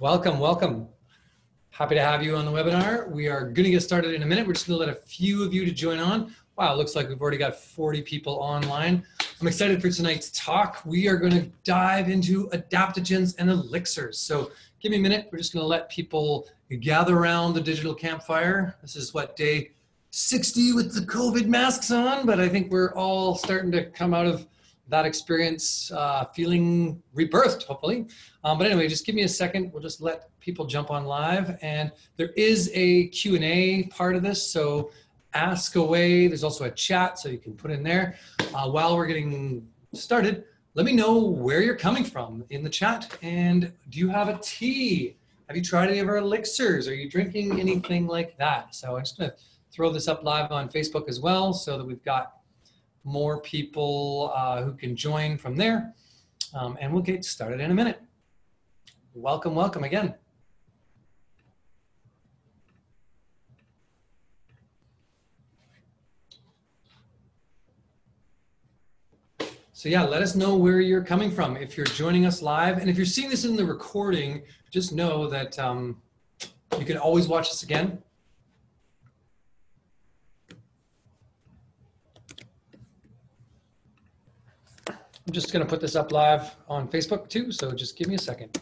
Welcome. Happy to have you on the webinar. We are going to get started in a minute. We're just going to let a few of you to join on. Wow, it looks like we've already got 40 people online. I'm excited for tonight's talk. We are going to dive into adaptogens and elixirs. So give me a minute. We're just going to let people gather around the digital campfire. This is what, day 60 with the COVID masks on, but I think we're all starting to come out of that experience feeling rebirthed, hopefully. But anyway, just give me a second. We'll just let people jump on live. And there is a Q&A part of this, so ask away. There's also a chat, so you can put in there. While we're getting started, let me know where you're coming from in the chat. And do you have a tea? Have you tried any of our elixirs? Are you drinking anything like that? So I'm just gonna throw this up live on Facebook as well, so that we've got more people who can join from there. And we'll get started in a minute. Welcome again. So yeah, let us know where you're coming from if you're joining us live. And if you're seeing this in the recording, just know that you can always watch this again. I'm just going to put this up live on Facebook too, so just give me a second.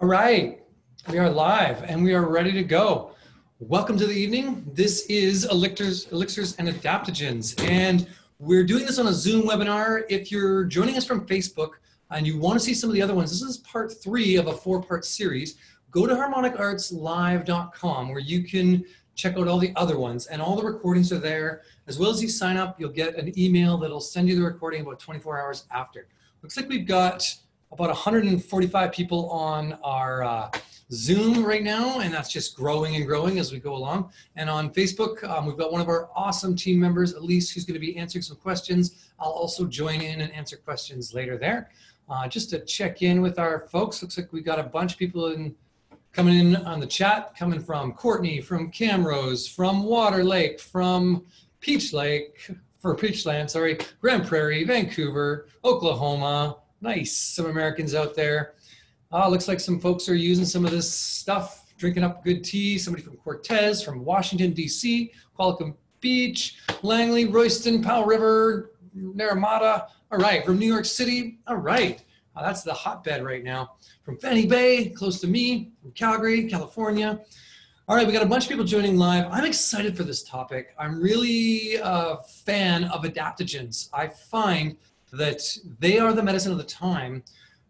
All right, we are live and we are ready to go. Welcome to the evening. This is Elixirs and Adaptogens, and we're doing this on a Zoom webinar. If you're joining us from Facebook, and you want to see some of the other ones, this is part 3 of a 4-part series. Go to HarmonicArtsLive.com where you can check out all the other ones, and all the recordings are there. As well as you sign up, you'll get an email that'll send you the recording about 24 hours after. Looks like we've got about 145 people on our Zoom right now, and that's just growing and growing as we go along. And on Facebook, we've got one of our awesome team members, Elise, who's going to be answering some questions. I'll also join in and answer questions later there. Just to check in with our folks, looks like we got a bunch of people coming in on the chat, coming from Courtney, from Camrose, from Water Lake, from Peachland, sorry, Grand Prairie, Vancouver, Oklahoma. Nice, some Americans out there. Looks like some folks are using some of this stuff, drinking up good tea. Somebody from Cortez, from Washington, D.C., Qualicum Beach, Langley, Royston, Powell River, Naramata. All right, from New York City. All right, that's the hotbed right now. From Fanny Bay, close to me, from Calgary, California. All right, we got a bunch of people joining live. I'm excited for this topic. I'm really a fan of adaptogens. I find that they are the medicine of the time.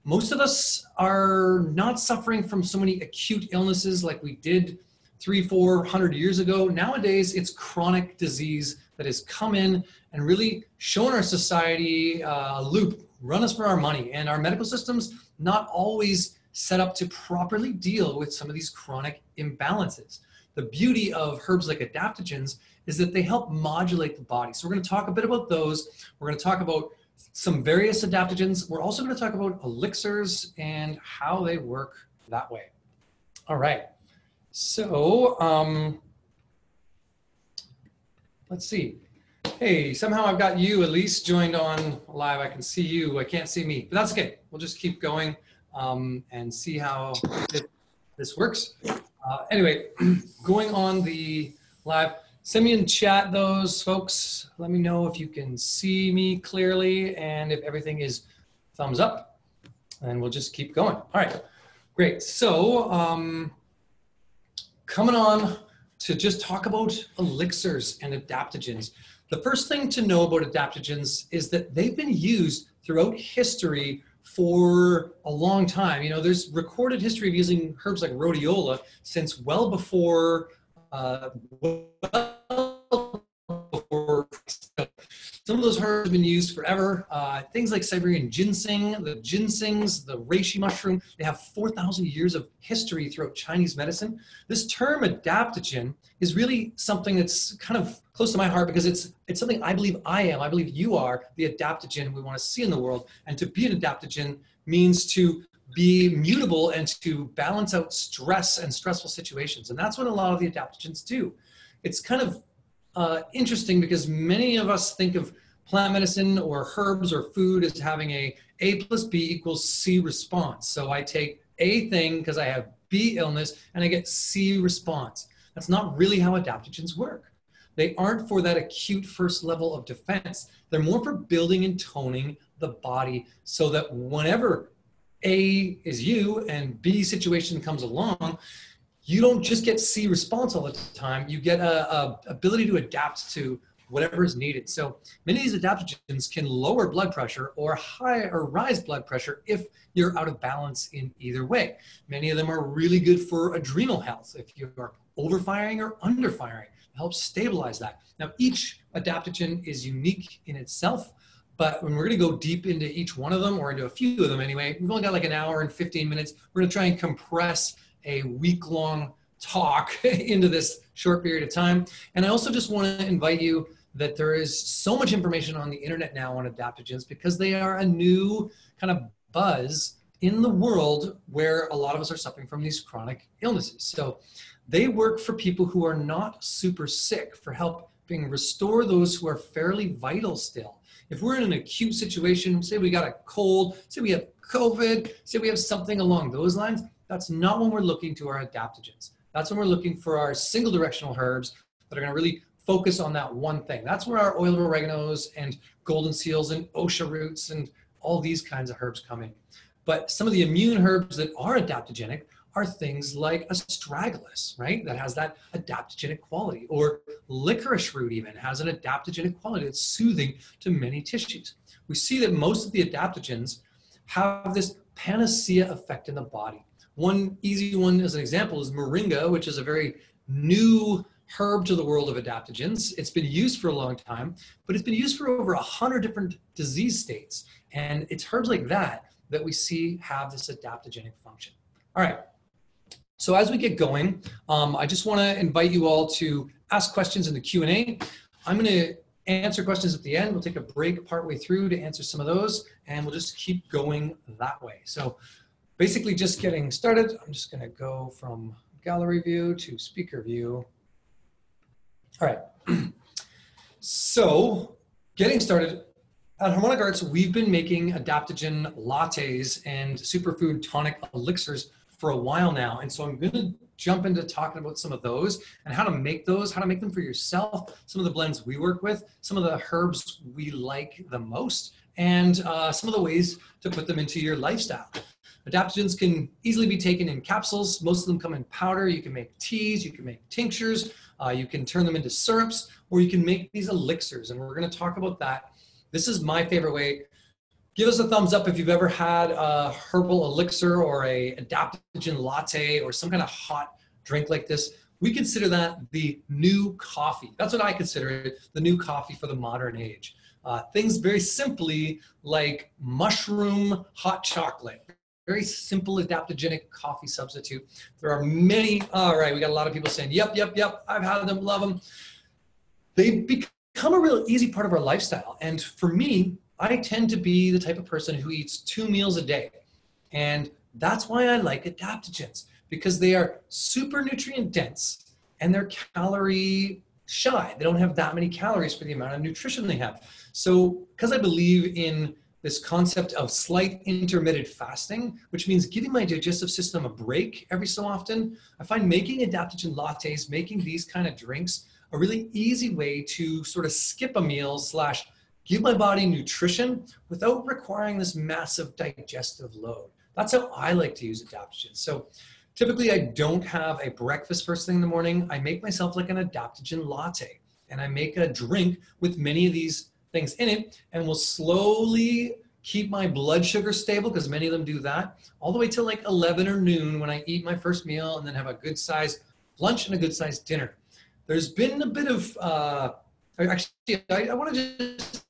Most of us are not suffering from so many acute illnesses like we did 300, 400 years ago. Nowadays, it's chronic disease that has come in and really shown our society a loop, run us for our money. And our medical system's not always set up to properly deal with some of these chronic imbalances. The beauty of herbs like adaptogens is that they help modulate the body. So we're going to talk a bit about those. We're going to talk about some various adaptogens. We're also going to talk about elixirs and how they work that way. All right. So let's see. Hey, somehow I've got you, Elise, joined on live. I can see you. I can't see me, but that's okay. We'll just keep going and see how this works. Anyway, going on the live. Send me in chat those folks. Let me know if you can see me clearly and if everything is thumbs up, and we'll just keep going. All right, great. So coming on to just talk about elixirs and adaptogens. The first thing to know about adaptogens is that they've been used throughout history for a long time. You know, there's recorded history of using herbs like rhodiola since well before some of those herbs have been used forever. Things like Siberian ginseng, the ginsengs, the reishi mushroom, they have 4,000 years of history throughout Chinese medicine. This term adaptogen is really something that's kind of close to my heart because it's something I believe I am. I believe you are the adaptogen we want to see in the world. And to be an adaptogen means to be mutable and to balance out stress and stressful situations. And that's what a lot of the adaptogens do. it's kind of interesting because many of us think of plant medicine or herbs or food as having A plus B equals C response. So I take A thing because I have B illness and I get C response. That's not really how adaptogens work. They aren't for that acute first level of defense. They're more for building and toning the body so that whenever A is you and B situation comes along, you don't just get C response all the time. You get a ability to adapt to whatever is needed. So many of these adaptogens can lower blood pressure or rise blood pressure if you're out of balance in either way. Many of them are really good for adrenal health if you are overfiring or underfiring. It helps stabilize that. Now, each adaptogen is unique in itself, but when we're gonna go deep into each one of them, or into a few of them anyway, we've only got like an hour and 15 minutes. We're gonna try and compress a week-long talk into this short period of time. And I also just want to invite you that there is so much information on the internet now on adaptogens because they are a new kind of buzz in the world where a lot of us are suffering from these chronic illnesses. So they work for people who are not super sick, for helping restore those who are fairly vital still. If we're in an acute situation, say we got a cold, say we have COVID, say we have something along those lines, that's not when we're looking to our adaptogens. That's when we're looking for our single directional herbs that are going to really focus on that one thing. That's where our oil of oreganos and golden seals and osha roots and all these kinds of herbs come in. But some of the immune herbs that are adaptogenic are things like astragalus, right? That has that adaptogenic quality, or licorice root even has an adaptogenic quality that's soothing to many tissues. We see that most of the adaptogens have this panacea effect in the body. One easy one as an example is moringa, which is a very new herb to the world of adaptogens. It's been used for a long time, but it's been used for over 100 different disease states. And it's herbs like that that we see have this adaptogenic function. All right, so as we get going, I just wanna invite you all to ask questions in the Q&A. I'm gonna answer questions at the end. We'll take a break partway through to answer some of those, and we'll just keep going that way. So, basically just getting started, I'm just gonna go from gallery view to speaker view. All right, so getting started, at Harmonic Arts, we've been making adaptogen lattes and superfood tonic elixirs for a while now. And so I'm gonna jump into talking about some of those and how to make those, how to make them for yourself, some of the blends we work with, some of the herbs we like the most, and some of the ways to put them into your lifestyle. Adaptogens can easily be taken in capsules. Most of them come in powder. You can make teas, you can make tinctures, you can turn them into syrups, or you can make these elixirs. And we're gonna talk about that. This is my favorite way. Give us a thumbs up if you've ever had a herbal elixir or a adaptogen latte or some kind of hot drink like this. We consider that the new coffee. That's what I consider it, the new coffee for the modern age. Things very simply like mushroom hot chocolate. Very simple adaptogenic coffee substitute. There are many, all right, we got a lot of people saying, yep, I've had them, love them. They become a real easy part of our lifestyle. And for me, I tend to be the type of person who eats 2 meals a day. And that's why I like adaptogens, because they are super nutrient dense and they're calorie shy. They don't have that many calories for the amount of nutrition they have. So, because I believe in this concept of slight intermittent fasting, which means giving my digestive system a break every so often, I find making adaptogen lattes, making these kind of drinks, a really easy way to sort of skip a meal / give my body nutrition without requiring this massive digestive load. That's how I like to use adaptogens. So typically I don't have a breakfast first thing in the morning. I make myself like an adaptogen latte, and I make a drink with many of these things in it, and will slowly keep my blood sugar stable, because many of them do that, all the way till like 11 or noon when I eat my first meal and then have a good sized lunch and a good sized dinner. There's been a bit of, actually, I want to just,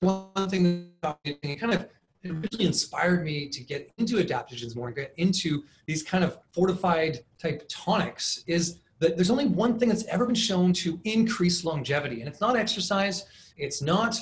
one thing that kind of really inspired me to get into adaptogens more and get into these kind of fortified type tonics is there's only one thing that's ever been shown to increase longevity, and it's not exercise, it's not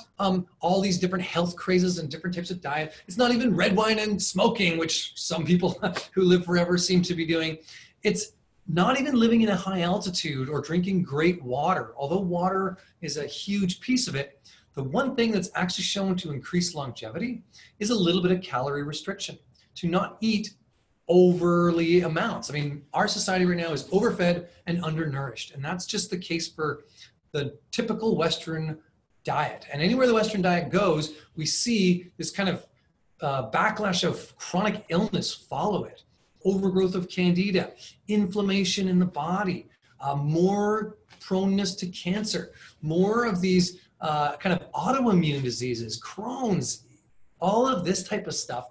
all these different health crazes and different types of diet, it's not even red wine and smoking, which some people who live forever seem to be doing. It's Not even living in a high altitude or drinking great water, although water is a huge piece of it, the one thing that's actually shown to increase longevity is a little bit of calorie restriction, to not eat overly amounts. I mean, our society right now is overfed and undernourished, and that's just the case for the typical Western diet. And anywhere the Western diet goes, we see this kind of backlash of chronic illness follow it. Overgrowth of candida, inflammation in the body, more proneness to cancer, more of these kind of autoimmune diseases, Crohn's, all of this type of stuff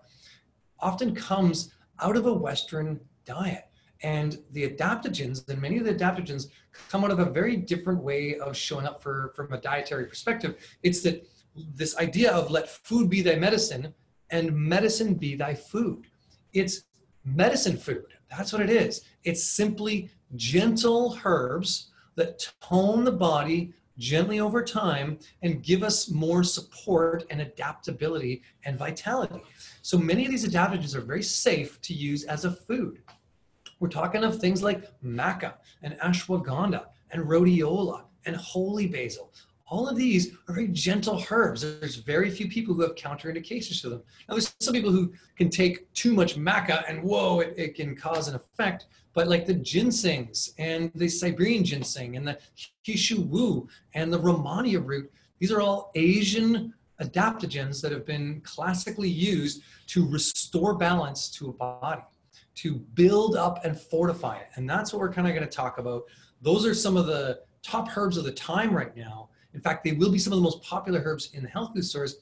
often comes out of a Western diet. And the adaptogens, and many of the adaptogens come out of a very different way of showing up from a dietary perspective. It's that this idea of let food be thy medicine and medicine be thy food. It's medicine food. That's what it is. It's simply gentle herbs that tone the body gently over time and give us more support and adaptability and vitality. So many of these adaptogens are very safe to use as a food. We're talking of things like maca and ashwagandha and rhodiola and holy basil. All of these are very gentle herbs. There's very few people who have counterindications to them. Now, there's some people who can take too much maca and whoa, it can cause an effect, but like the ginsengs and the Siberian ginseng and the He Shou Wu and the Romania root, these are all Asian adaptogens that have been classically used to restore balance to a body, to build up and fortify it. And that's what we're kind of going to talk about. Those are some of the top herbs of the time right now. In fact, they will be some of the most popular herbs in the health food stores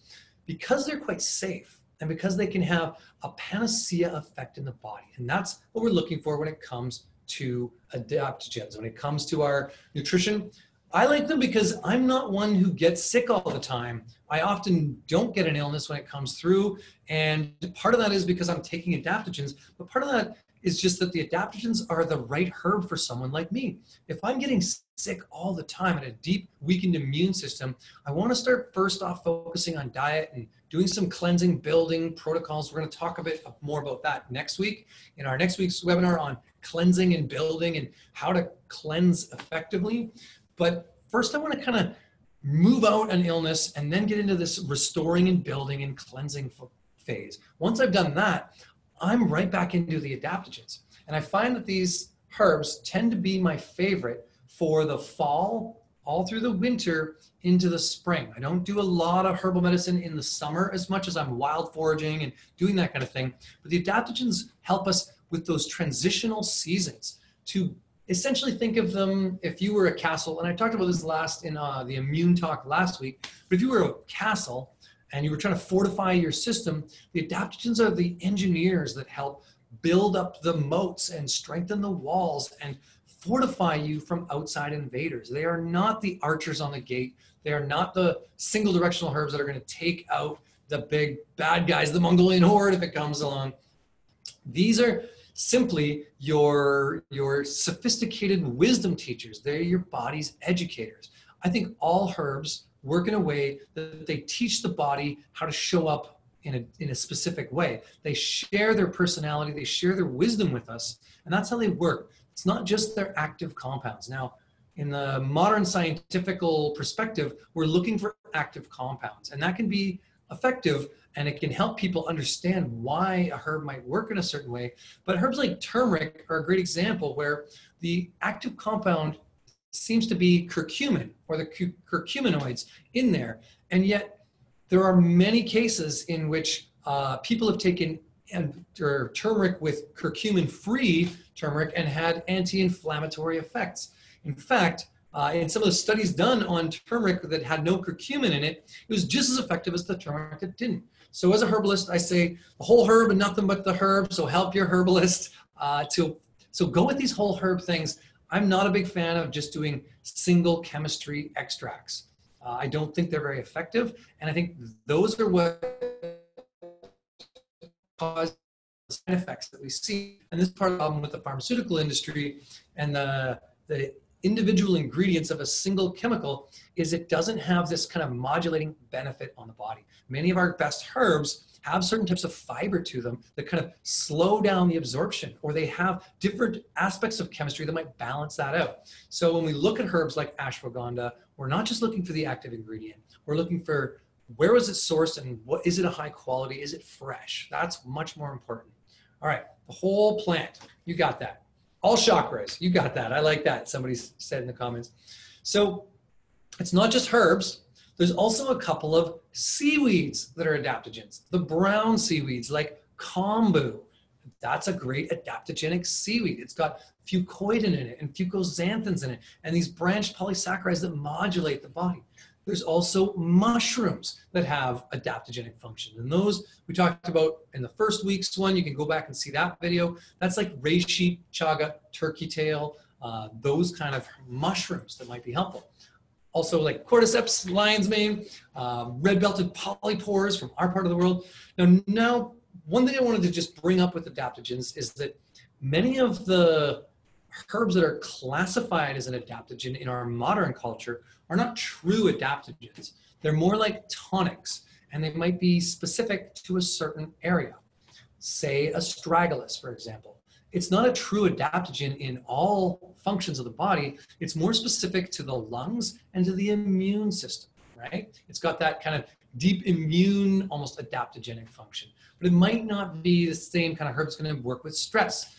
because they're quite safe and because they can have a panacea effect in the body. And that's what we're looking for when it comes to adaptogens, when it comes to our nutrition. I like them because I'm not one who gets sick all the time. I often don't get an illness when it comes through. And part of that is because I'm taking adaptogens, but part of that is just that the adaptogens are the right herb for someone like me. If I'm getting sick all the time and a deep, weakened immune system, I want to start first off focusing on diet and doing some cleansing, building protocols. We're going to talk a bit more about that next week in our next week's webinar on cleansing and building and how to cleanse effectively. But first, I want to kind of move out an illness and then get into this restoring and building and cleansing phase. Once I've done that, I'm right back into the adaptogens. And I find that these herbs tend to be my favorite for the fall, all through the winter, into the spring. I don't do a lot of herbal medicine in the summer as much as I'm wild foraging and doing that kind of thing. But the adaptogens help us with those transitional seasons to essentially think of them if you were a castle. And I talked about this last in the immune talk last week, but if you were a castle, and you were trying to fortify your system, the adaptogens are the engineers that help build up the moats and strengthen the walls and fortify you from outside invaders. They are not the archers on the gate. They are not the single directional herbs that are going to take out the big bad guys, the Mongolian horde, if it comes along. These are simply your sophisticated wisdom teachers. They're your body's educators. I think all herbs work in a way that they teach the body how to show up in a specific way. They share their personality, they share their wisdom with us, and that's how they work. It's not just their active compounds. Now, in the modern scientific perspective, we're looking for active compounds, and that can be effective, and it can help people understand why a herb might work in a certain way. But herbs like turmeric are a great example where the active compound seems to be curcumin or the curcuminoids in there. And yet there are many cases in which people have taken turmeric with curcumin-free turmeric and had anti-inflammatory effects. In fact, in some of the studies done on turmeric that had no curcumin in it, it was just as effective as the turmeric that didn't. So as a herbalist, I say the whole herb and nothing but the herb, so help your herbalist. So go with these whole herb things. I'm not a big fan of just doing single chemistry extracts. I don't think they're very effective. And I think those are what cause the side effects that we see. And this is part of the problem with the pharmaceutical industry and the individual ingredients of a single chemical is it doesn't have this kind of modulating benefit on the body. Many of our best herbs have certain types of fiber to them that kind of slow down the absorption, or they have different aspects of chemistry that might balance that out. So when we look at herbs like ashwagandha, we're not just looking for the active ingredient. We're looking for where was it sourced and what is it, a high quality? Is it fresh? That's much more important. All right, the whole plant, you got that. All chakras, you got that. I like that, somebody said in the comments. So it's not just herbs. There's also a couple of seaweeds that are adaptogens. The brown seaweeds like kombu, that's a great adaptogenic seaweed. It's got fucoidan in it and fucoxanthins in it, and these branched polysaccharides that modulate the body. There's also mushrooms that have adaptogenic function. And those we talked about in the first week's one. You can go back and see that video. That's like reishi, chaga, turkey tail, those kind of mushrooms that might be helpful. Also like cordyceps, lion's mane, red-belted polypores from our part of the world. Now, one thing I wanted to just bring up with adaptogens is that many of the herbs that are classified as an adaptogen in our modern culture are not true adaptogens. They're more like tonics, and they might be specific to a certain area. Say astragalus, for example. It's not a true adaptogen in all functions of the body. It's more specific to the lungs and to the immune system, right? It's got that kind of deep immune, almost adaptogenic function, but it might not be the same kind of herb that's going to work with stress.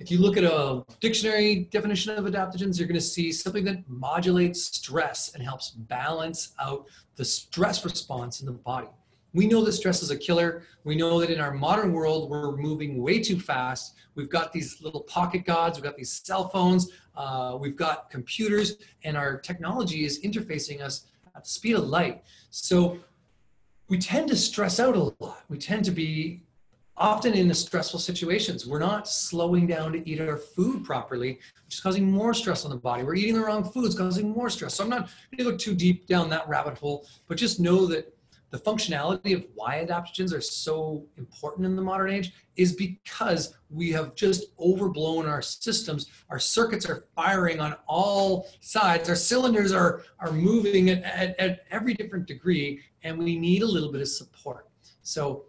If you look at a dictionary definition of adaptogens, you're going to see something that modulates stress and helps balance out the stress response in the body. We know that stress is a killer. We know that in our modern world, we're moving way too fast. We've got these little pocket gods. We've got these cell phones. We've got computers, and our technology is interfacing us at the speed of light. So we tend to stress out a lot. We tend to be often in the stressful situations. We're not slowing down to eat our food properly, which is causing more stress on the body. We're eating the wrong foods, causing more stress. So I'm not gonna go too deep down that rabbit hole, but just know that the functionality of why adaptogens are so important in the modern age is because we have just overblown our systems. Our circuits are firing on all sides. Our cylinders are moving at every different degree, and we need a little bit of support. So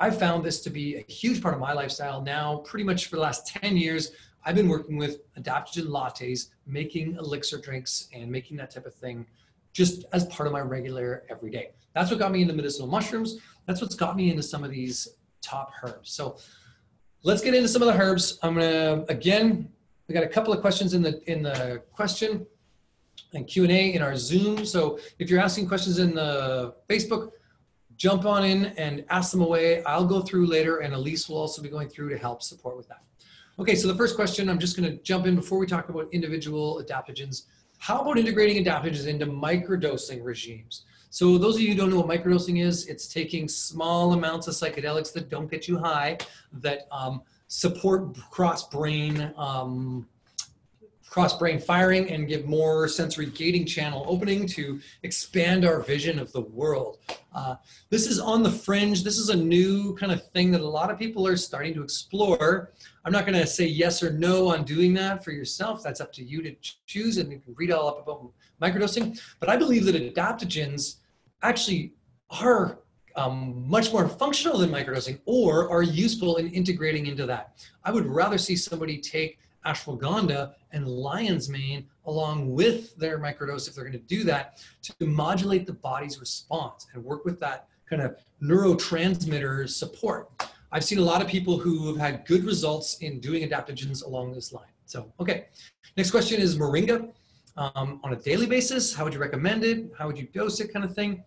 I've found this to be a huge part of my lifestyle now. Pretty much for the last 10 years, I've been working with adaptogen lattes, making elixir drinks, and making that type of thing just as part of my regular everyday. That's what got me into medicinal mushrooms. That's what's got me into some of these top herbs. So let's get into some of the herbs. I'm gonna, again, we got a couple of questions in the question and Q&A in our Zoom. So if you're asking questions in the Facebook, jump on in and ask them away. I'll go through later, and Elise will also be going through to help support with that. Okay, so the first question, I'm just gonna jump in before we talk about individual adaptogens. How about integrating adaptogens into microdosing regimes? So those of you who don't know what microdosing is, it's taking small amounts of psychedelics that don't get you high, that support cross-brain firing and give more sensory gating channel opening to expand our vision of the world. This is on the fringe. This is a new kind of thing that a lot of people are starting to explore. I'm not going to say yes or no on doing that for yourself. That's up to you to choose, and you can read all up about microdosing. But I believe that adaptogens actually are much more functional than microdosing, or are useful in integrating into that. I would rather see somebody take ashwagandha and lion's mane along with their microdose, if they're going to do that, to modulate the body's response and work with that kind of neurotransmitter support. I've seen a lot of people who have had good results in doing adaptogens along this line. So, okay. Next question is moringa on a daily basis. How would you recommend it? How would you dose it, kind of thing?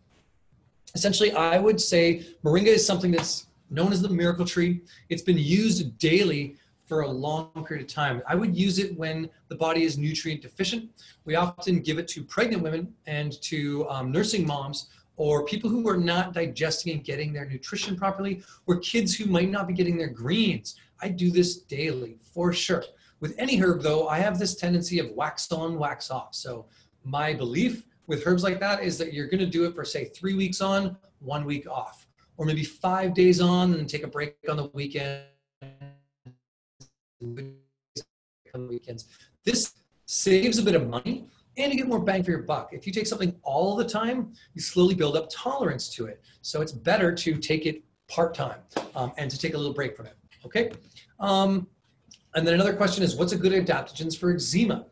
Essentially, I would say moringa is something that's known as the miracle tree. It's been used daily for a long period of time. I would use it when the body is nutrient deficient. We often give it to pregnant women and to nursing moms, or people who are not digesting and getting their nutrition properly, or kids who might not be getting their greens. I do this daily for sure. With any herb though, I have this tendency of wax on, wax off. So my belief with herbs like that is that you're gonna do it for, say, 3 weeks on, 1 week off, or maybe 5 days on and take a break on the weekend. This saves a bit of money, and you get more bang for your buck. If you take something all the time, you slowly build up tolerance to it. So it's better to take it part-time and to take a little break from it, okay? And then another question is, what's a good adaptogens for eczema?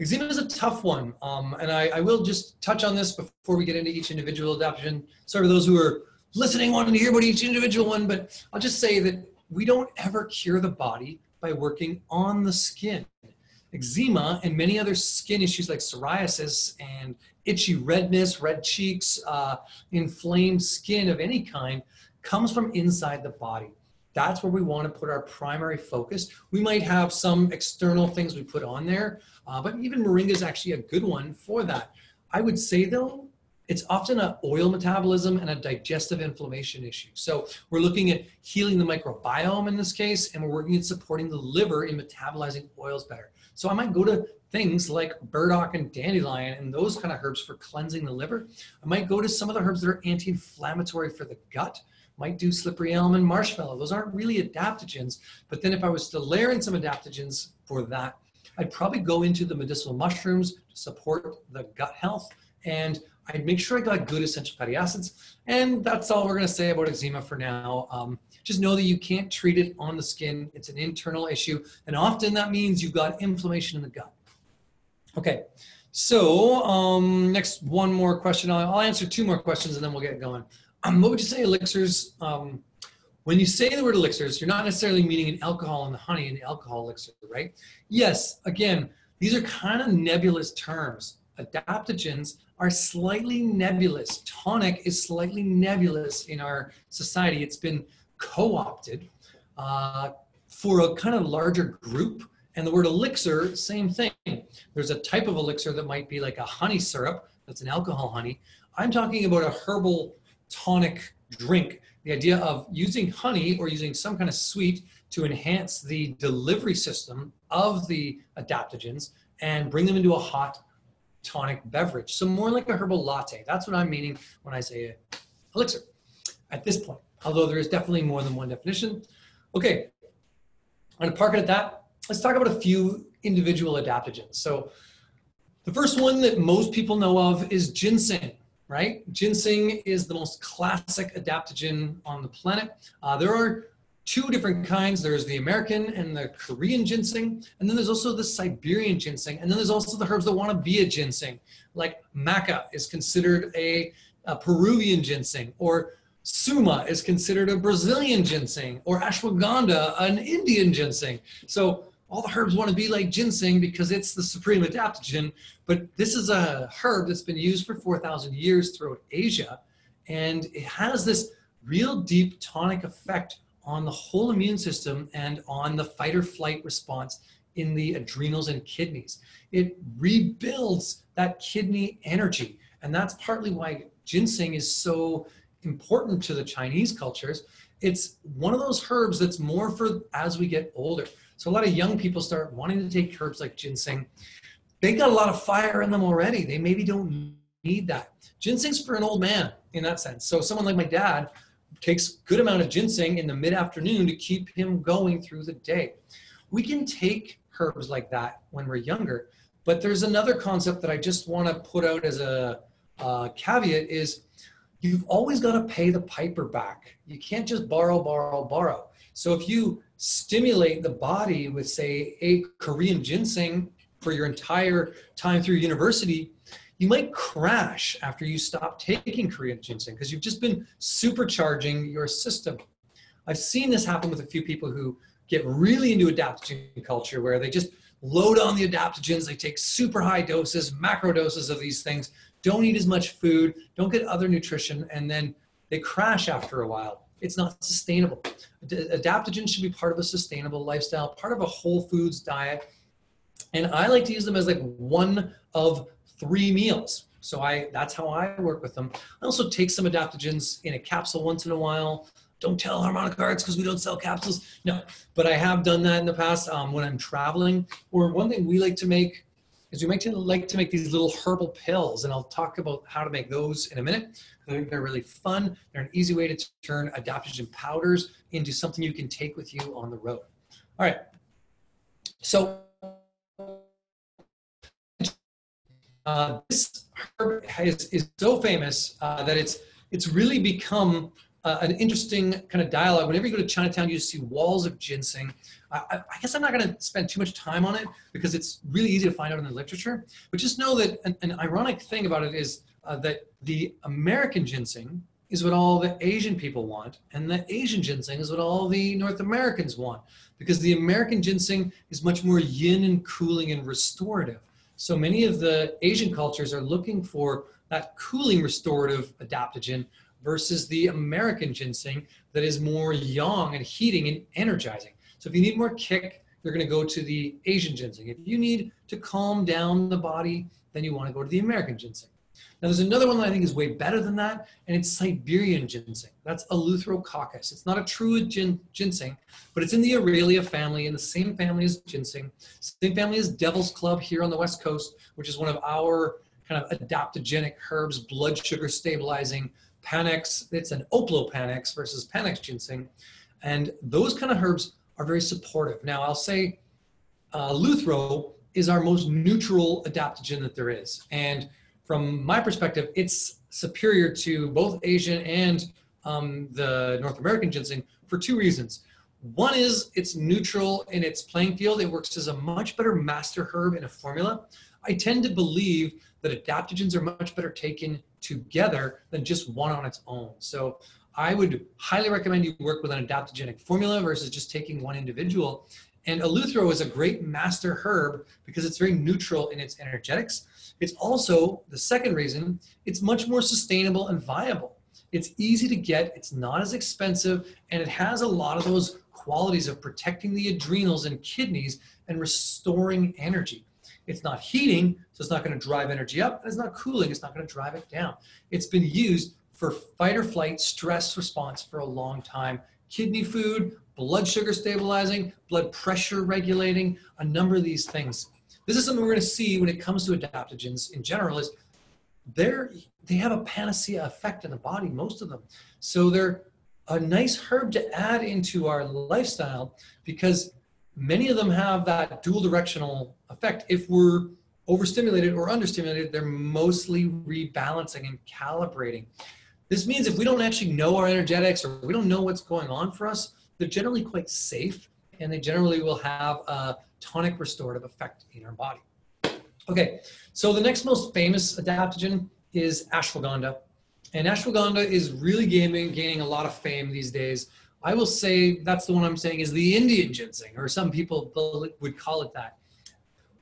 Eczema is a tough one, and I will just touch on this before we get into each individual adaptogen. Sorry for those who are listening wanting to hear about each individual one, but I'll just say that we don't ever cure the body by working on the skin. Eczema and many other skin issues like psoriasis and itchy redness, red cheeks, inflamed skin of any kind comes from inside the body. That's where we want to put our primary focus. We might have some external things we put on there, but even moringa is actually a good one for that. I would say though, it's often an oil metabolism and a digestive inflammation issue. So we're looking at healing the microbiome in this case, and we're working at supporting the liver in metabolizing oils better. So I might go to things like burdock and dandelion and those kind of herbs for cleansing the liver. I might go to some of the herbs that are anti-inflammatory for the gut. Might do slippery elm and marshmallow. Those aren't really adaptogens, but then if I was to layer in some adaptogens for that, I'd probably go into the medicinal mushrooms to support the gut health, and I'd make sure I got good essential fatty acids. And that's all we're going to say about eczema for now. Just know that you can't treat it on the skin. It's an internal issue. And often that means you've got inflammation in the gut. Okay. So next, one more question. I'll answer two more questions and then we'll get going. What would you say elixirs? When you say the word elixirs, you're not necessarily meaning an alcohol and the honey and the alcohol elixir, right? Yes. Again, these are kind of nebulous terms. Adaptogens are slightly nebulous. Tonic is slightly nebulous in our society. It's been co-opted for a kind of larger group. And the word elixir, same thing. There's a type of elixir that might be like a honey syrup. That's an alcohol honey. I'm talking about a herbal tonic drink. The idea of using honey or using some kind of sweet to enhance the delivery system of the adaptogens and bring them into a hot tonic beverage. So more like a herbal latte. That's what I'm meaning when I say elixir at this point, although there is definitely more than one definition. Okay, I'm gonna park it at that. Let's talk about a few individual adaptogens. So the first one that most people know of is ginseng, right? Ginseng is the most classic adaptogen on the planet. There are two different kinds. There's the American and the Korean ginseng, and then there's also the Siberian ginseng, and then there's also the herbs that want to be a ginseng, like maca is considered a Peruvian ginseng, or suma is considered a Brazilian ginseng, or ashwagandha, an Indian ginseng. So all the herbs want to be like ginseng because it's the supreme adaptogen, but this is a herb that's been used for 4,000 years throughout Asia, and it has this real deep tonic effect on the whole immune system and on the fight or flight response in the adrenals and kidneys. It rebuilds that kidney energy. And that's partly why ginseng is so important to the Chinese cultures. It's one of those herbs that's more for as we get older. So a lot of young people start wanting to take herbs like ginseng. They got a lot of fire in them already. They maybe don't need that. Ginseng's for an old man in that sense. So someone like my dad takes a good amount of ginseng in the mid-afternoon to keep him going through the day. We can take herbs like that when we're younger, but there's another concept that I just want to put out as a caveat is you've always got to pay the piper back. You can't just borrow, borrow, borrow. So if you stimulate the body with, say, a Korean ginseng for your entire time through university, you might crash after you stop taking Korean ginseng because you've just been supercharging your system. I've seen this happen with a few people who get really into adaptogen culture where they just load on the adaptogens, they take super high doses, macro doses of these things, don't eat as much food, don't get other nutrition, and then they crash after a while. It's not sustainable. Adaptogen should be part of a sustainable lifestyle, part of a whole foods diet, and I like to use them as like one of three meals. So that's how I work with them. I also take some adaptogens in a capsule once in a while. Don't tell Harmonic Arts because we don't sell capsules. No, but I have done that in the past when I'm traveling. Or one thing we like to make is we like to make these little herbal pills, and I'll talk about how to make those in a minute. I think they're really fun. They're an easy way to turn adaptogen powders into something you can take with you on the road. All right, so this herb is so famous that it's really become an interesting kind of dialogue. Whenever you go to Chinatown, you see walls of ginseng. I guess I'm not going to spend too much time on it because it's really easy to find out in the literature. But just know that an ironic thing about it is that the American ginseng is what all the Asian people want, and the Asian ginseng is what all the North Americans want, because the American ginseng is much more yin and cooling and restorative. So many of the Asian cultures are looking for that cooling restorative adaptogen versus the American ginseng that is more yang and heating and energizing. So if you need more kick, you're gonna go to the Asian ginseng. If you need to calm down the body, then you wanna go to the American ginseng. Now there's another one that I think is way better than that, and it's Siberian ginseng. That's Eleutherococcus. It's not a true ginseng, but it's in the Aralia family, in the same family as ginseng, same family as Devil's Club here on the West Coast, which is one of our kind of adaptogenic herbs, blood sugar stabilizing. Panax, it's an Oplopanex versus Panax ginseng. And those kind of herbs are very supportive. Now I'll say Eleuthero is our most neutral adaptogen that there is. And from my perspective, it's superior to both Asian and the North American ginseng for two reasons. One is it's neutral in its playing field. It works as a much better master herb in a formula. I tend to believe that adaptogens are much better taken together than just one on its own. So I would highly recommend you work with an adaptogenic formula versus just taking one individual. And Eleuthero is a great master herb because it's very neutral in its energetics. It's also, the second reason, it's much more sustainable and viable. It's easy to get, it's not as expensive, and it has a lot of those qualities of protecting the adrenals and kidneys and restoring energy. It's not heating, so it's not going to drive energy up, and it's not cooling, it's not going to drive it down. It's been used for fight or flight stress response for a long time. Kidney food, blood sugar stabilizing, blood pressure regulating, a number of these things. This is something we're going to see when it comes to adaptogens in general, is they have a panacea effect in the body, most of them. So they're a nice herb to add into our lifestyle because many of them have that dual directional effect. If we're overstimulated or understimulated, they're mostly rebalancing and calibrating. This means if we don't actually know our energetics or we don't know what's going on for us, they're generally quite safe and they generally will have a tonic restorative effect in our body. Okay, so the next most famous adaptogen is ashwagandha. And ashwagandha is really gaining a lot of fame these days. I will say that's the one I'm saying is the Indian ginseng, or some people would call it that.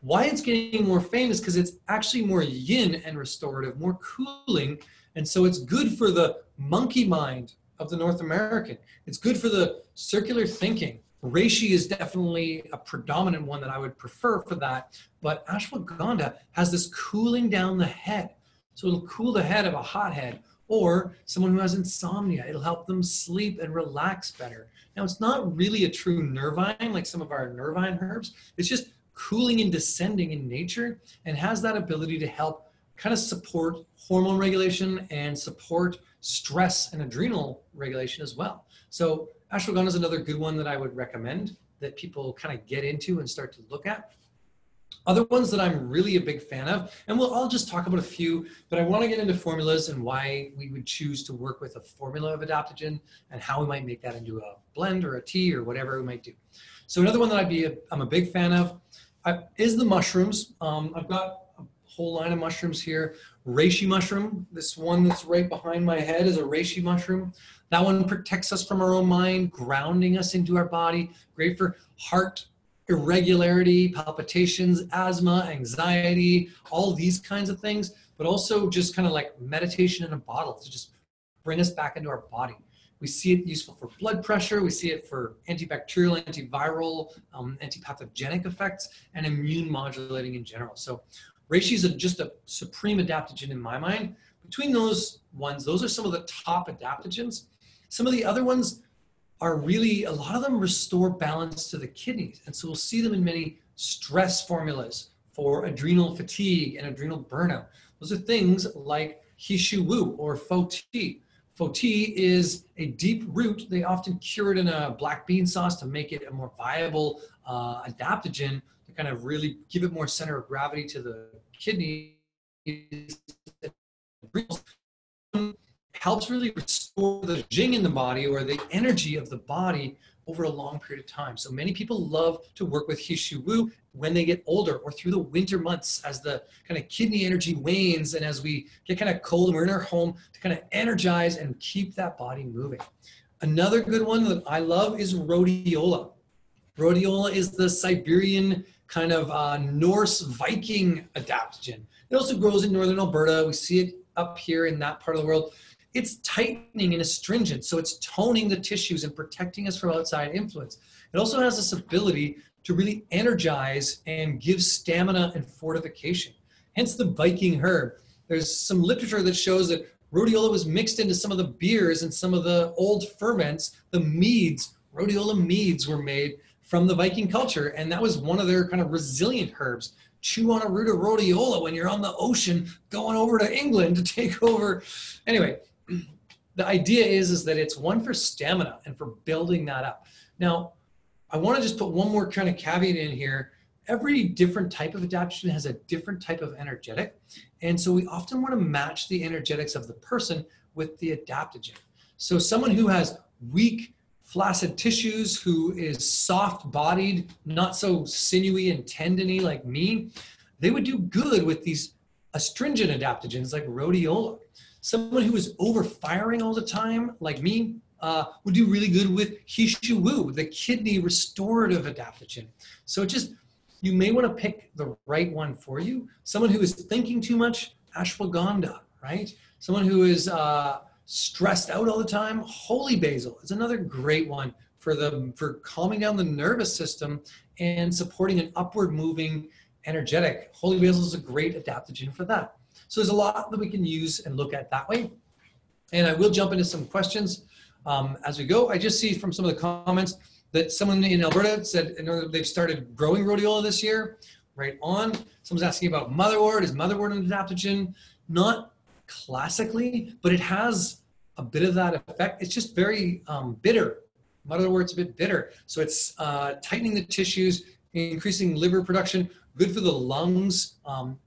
Why it's getting more famous because it's actually more yin and restorative, more cooling, and so it's good for the monkey mind of the North American. It's good for the circular thinking. Reishi is definitely a predominant one that I would prefer for that, but ashwagandha has this cooling down the head. So it'll cool the head of a hothead or someone who has insomnia. It'll help them sleep and relax better. Now, it's not really a true nervine like some of our nervine herbs. It's just cooling and descending in nature and has that ability to help kind of support hormone regulation and support stress and adrenal regulation as well. So ashwagandha is another good one that I would recommend that people kind of get into and start to look at. Other ones that I'm really a big fan of, and I'll just talk about a few, but I want to get into formulas and why we would choose to work with a formula of adaptogen and how we might make that into a blend or a tea or whatever we might do. So another one that I'm a big fan of is the mushrooms. I've got a whole line of mushrooms here. Reishi mushroom, this one that's right behind my head is a reishi mushroom. That one protects us from our own mind, grounding us into our body, great for heart irregularity, palpitations, asthma, anxiety, all these kinds of things, but also just kind of like meditation in a bottle to just bring us back into our body. We see it useful for blood pressure. We see it for antibacterial, antiviral, antipathogenic effects, and immune modulating in general. So reishi is just a supreme adaptogen in my mind. Between those ones, those are some of the top adaptogens. Some of the other ones are really, a lot of them restore balance to the kidneys. And so we'll see them in many stress formulas for adrenal fatigue and adrenal burnout. Those are things like He Shou Wu or Faux Tea. Faux Tea is a deep root. They often cure it in a black bean sauce to make it a more viable adaptogen to kind of really give it more center of gravity to the kidneys. helps really restore the jing in the body, or the energy of the body, over a long period of time. So many people love to work with He Shou Wu when they get older, or through the winter months as the kind of kidney energy wanes and as we get kind of cold and we're in our home, to kind of energize and keep that body moving. Another good one that I love is rhodiola. Rhodiola is the Siberian kind of Norse Viking adaptogen. It also grows in northern Alberta. We see it up here in that part of the world. It's tightening and astringent, so it's toning the tissues and protecting us from outside influence. It also has this ability to really energize and give stamina and fortification, hence the Viking herb. There's some literature that shows that rhodiola was mixed into some of the beers and some of the old ferments, the meads. Rhodiola meads were made from the Viking culture, and that was one of their kind of resilient herbs. Chew on a root of rhodiola when you're on the ocean going over to England to take over. Anyway, the idea is that it's one for stamina and for building that up. Now, I want to just put one more kind of caveat in here. Every different type of adaptation has a different type of energetic. And so we often want to match the energetics of the person with the adaptogen. So someone who has weak, flaccid tissues, who is soft-bodied, not so sinewy and tendony like me, they would do good with these astringent adaptogens like rhodiola. Someone who is over-firing all the time, like me, would do really good with He Shou Wu, the kidney restorative adaptogen. So just, you may want to pick the right one for you. Someone who is thinking too much, ashwagandha, right? Someone who is stressed out all the time, holy basil is another great one for calming down the nervous system and supporting an upward moving energetic. Holy basil is a great adaptogen for that. So there's a lot that we can use and look at that way. And I will jump into some questions as we go. I just see from some of the comments that someone in Alberta said they've started growing rhodiola this year. Right on. Someone's asking about motherwort. Is motherwort an adaptogen? Not classically, but it has a bit of that effect. It's just very bitter. Motherwort's a bit bitter. So it's tightening the tissues, increasing liver production, good for the lungs.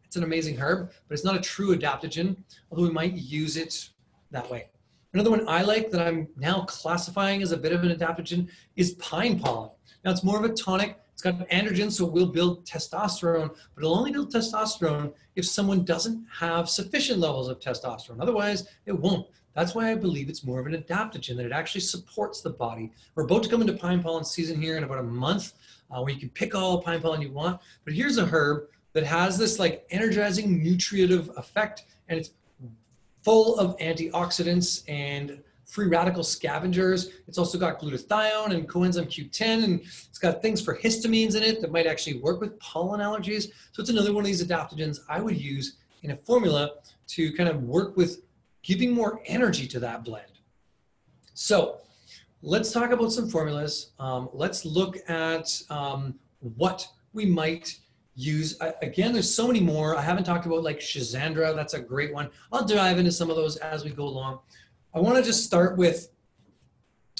It's an amazing herb, but it's not a true adaptogen, although we might use it that way. Another one I like that I'm now classifying as a bit of an adaptogen is pine pollen. Now it's more of a tonic, it's got androgen, so it will build testosterone, but it'll only build testosterone if someone doesn't have sufficient levels of testosterone. Otherwise, it won't. That's why I believe it's more of an adaptogen, that it actually supports the body. We're about to come into pine pollen season here in about a month, where you can pick all pine pollen you want, but here's a herb that has this like energizing nutritive effect, and it's full of antioxidants and free radical scavengers. It's also got glutathione and coenzyme Q10, and it's got things for histamines in it that might actually work with pollen allergies. So it's another one of these adaptogens I would use in a formula to kind of work with giving more energy to that blend. So let's talk about some formulas. Let's look at what we might use. Again, there's so many more. I haven't talked about like Schisandra. That's a great one. I'll dive into some of those as we go along. I want to just start with,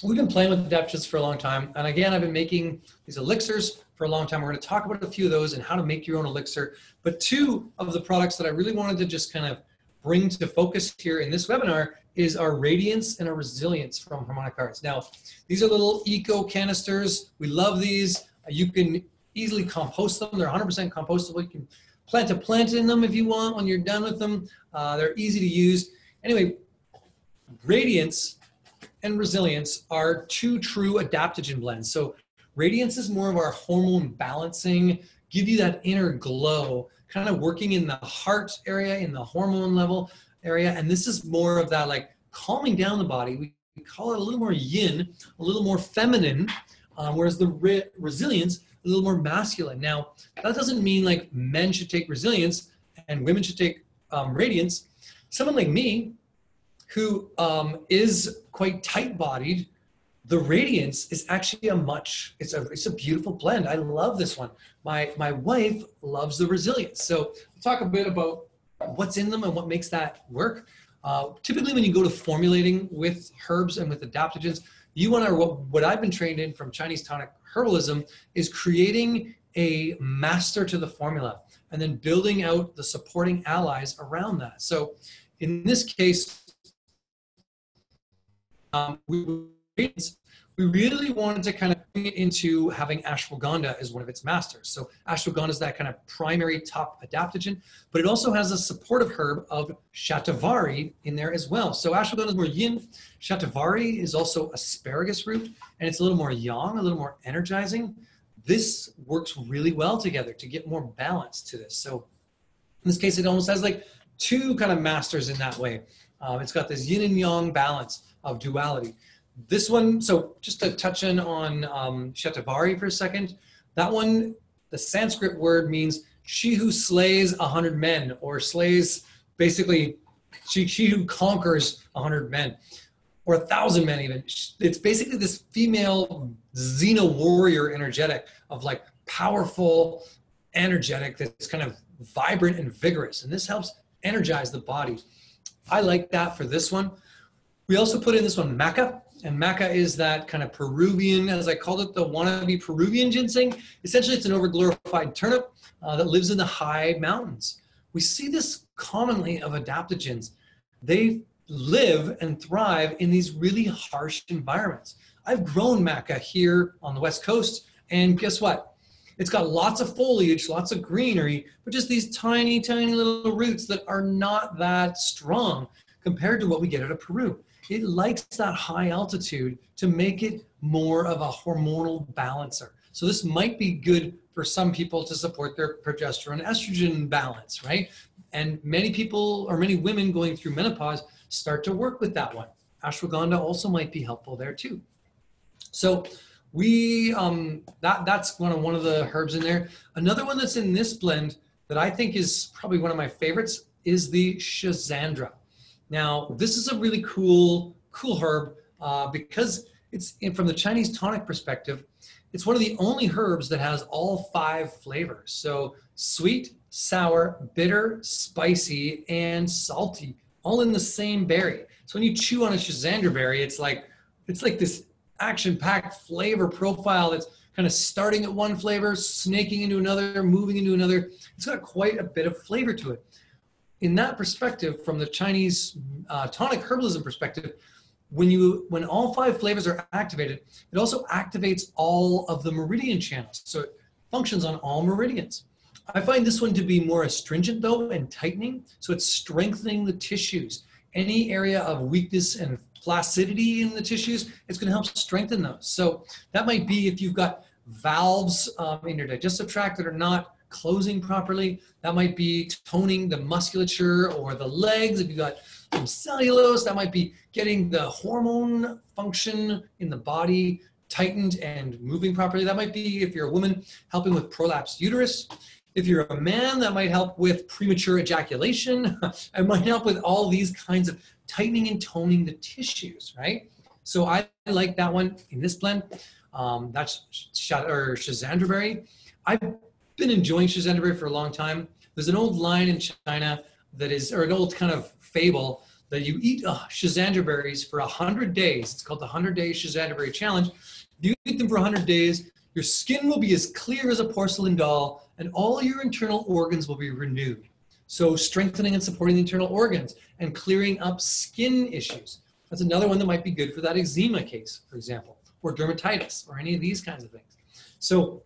we've been playing with adaptogens for a long time. And again, I've been making these elixirs for a long time. We're going to talk about a few of those and how to make your own elixir. But two of the products that I really wanted to just kind of bring to focus here in this webinar is our Radiance and our Resilience from Harmonic Arts. Now, these are little eco canisters. We love these. You can easily compost them. They're 100% compostable. You can plant a plant in them if you want when you're done with them. They're easy to use. Anyway, Radiance and Resilience are two true adaptogen blends. So Radiance is more of our hormone balancing, give you that inner glow, kind of working in the heart area, in the hormone level area. And this is more of that like calming down the body. We call it a little more yin, a little more feminine, whereas the Resilience a little more masculine. Now, that doesn't mean like men should take Resilience and women should take Radiance. Someone like me, who is quite tight-bodied, the Radiance is actually it's a beautiful blend. I love this one. My wife loves the Resilience. So we'll talk a bit about what's in them and what makes that work. Typically, when you go to formulating with herbs and with adaptogens, you want to, what I've been trained in from Chinese tonic herbalism is creating a master to the formula and then building out the supporting allies around that. So in this case, We really wanted to kind of bring it into having ashwagandha as one of its masters. So ashwagandha is that kind of primary top adaptogen, but it also has a supportive herb of shatavari in there as well. So ashwagandha is more yin, shatavari is also asparagus root, and it's a little more yang, a little more energizing. This works really well together to get more balance to this. So in this case, it almost has like two kind of masters in that way. It's got this yin and yang balance of duality. This one, so just to touch in on Shatavari for a second, that one, the Sanskrit word means she who slays 100 men, or slays, basically, she who conquers 100 men, or 1,000 men even. It's basically this female Xena warrior energetic of like powerful, energetic, that's kind of vibrant and vigorous. And this helps energize the body. I like that for this one. We also put in this one, Maca. And Maca is that kind of Peruvian, as I called it, the wannabe Peruvian ginseng. Essentially, it's an overglorified turnip that lives in the high mountains. We see this commonly of adaptogens. They live and thrive in these really harsh environments. I've grown Maca here on the West Coast, and guess what? It's got lots of foliage, lots of greenery, but just these tiny, tiny little roots that are not that strong compared to what we get out of Peru. It likes that high altitude to make it more of a hormonal balancer. So this might be good for some people to support their progesterone estrogen balance, right? And many people, or many women going through menopause, start to work with that one. Ashwagandha also might be helpful there too. So we, that's one of the herbs in there. Another one that's in this blend that I think is probably one of my favorites is the Schisandra. Now, this is a really cool herb because it's, from the Chinese tonic perspective, it's one of the only herbs that has all 5 flavors. So sweet, sour, bitter, spicy, and salty, all in the same berry. So when you chew on a Schisandra berry, it's like this action-packed flavor profile that's kind of starting at one flavor, snaking into another, moving into another. It's got quite a bit of flavor to it. In that perspective, from the Chinese tonic herbalism perspective, when all 5 flavors are activated, it also activates all of the meridian channels. So it functions on all meridians. I find this one to be more astringent though and tightening. So it's strengthening the tissues. Any area of weakness and flaccidity in the tissues, it's gonna help strengthen those. So that might be if you've got valves in your digestive tract that are not closing properly. That might be toning the musculature or the legs. If you got some cellulose, that might be getting the hormone function in the body tightened and moving properly. That might be, if you're a woman, helping with prolapsed uterus. If you're a man, that might help with premature ejaculation. It might help with all these kinds of tightening and toning the tissues, right? So I like that one in this blend. That's Schisandra berry. I've been enjoying Schisandra berry for a long time. There's an old line in China that is, or an old kind of fable, that you eat Schisandra berries for 100 days. It's called the 100-day Schisandra berry challenge. If you eat them for 100 days, your skin will be as clear as a porcelain doll, and all your internal organs will be renewed. So strengthening and supporting the internal organs and clearing up skin issues. That's another one that might be good for that eczema case, for example, or dermatitis, or any of these kinds of things. So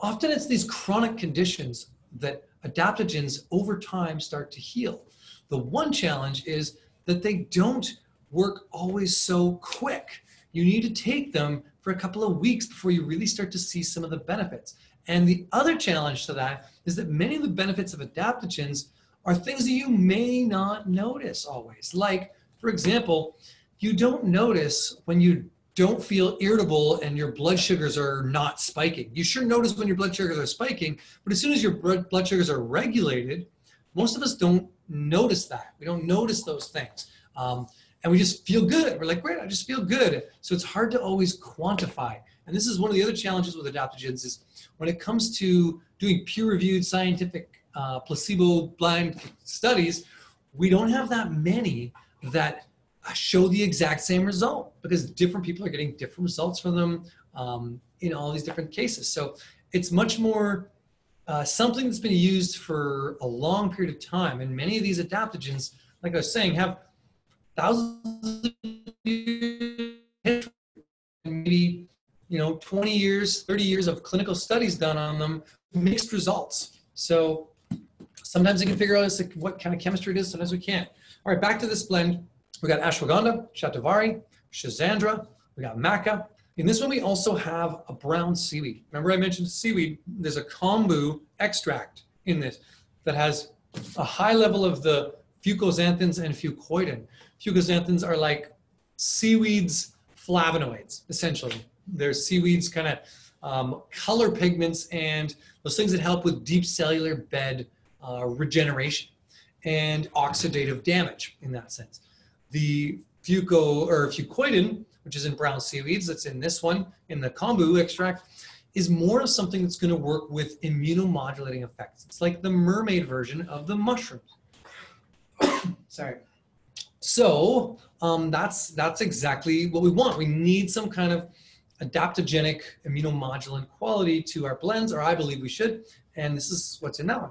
often it's these chronic conditions that adaptogens over time start to heal. The one challenge is that they don't work always so quick. You need to take them for a couple of weeks before you really start to see some of the benefits. And the other challenge to that is that many of the benefits of adaptogens are things that you may not notice always. Like, for example, you don't notice when you don't feel irritable and your blood sugars are not spiking. You sure notice when your blood sugars are spiking, but as soon as your blood sugars are regulated, most of us don't notice that. We don't notice those things. And we just feel good. We're like, great, I just feel good. So it's hard to always quantify. And this is one of the other challenges with adaptogens is when it comes to doing peer-reviewed scientific placebo-blind studies, we don't have that many that show the exact same result, because different people are getting different results from them in all these different cases. So it's much more something that's been used for a long period of time. And many of these adaptogens, like I was saying, have thousands of history, maybe 20 years, 30 years of clinical studies done on them, mixed results. So sometimes we can figure out what kind of chemistry it is, sometimes we can't. All right, back to this blend. We got ashwagandha, shatavari, schisandra, we got maca. In this one, we also have a brown seaweed. Remember I mentioned seaweed, there's a kombu extract in this that has a high level of the fucoxanthins and fucoidan. Fucoxanthins are like seaweed's flavonoids, essentially. They're seaweed's kind of color pigments and those things that help with deep cellular bed regeneration and oxidative damage in that sense. The fucoidin, which is in brown seaweeds, that's in this one, in the kombu extract, is more of something that's going to work with immunomodulating effects. It's like the mermaid version of the mushrooms. Sorry. So that's exactly what we want. We need some kind of adaptogenic immunomodulant quality to our blends, or I believe we should, and this is what's in that one.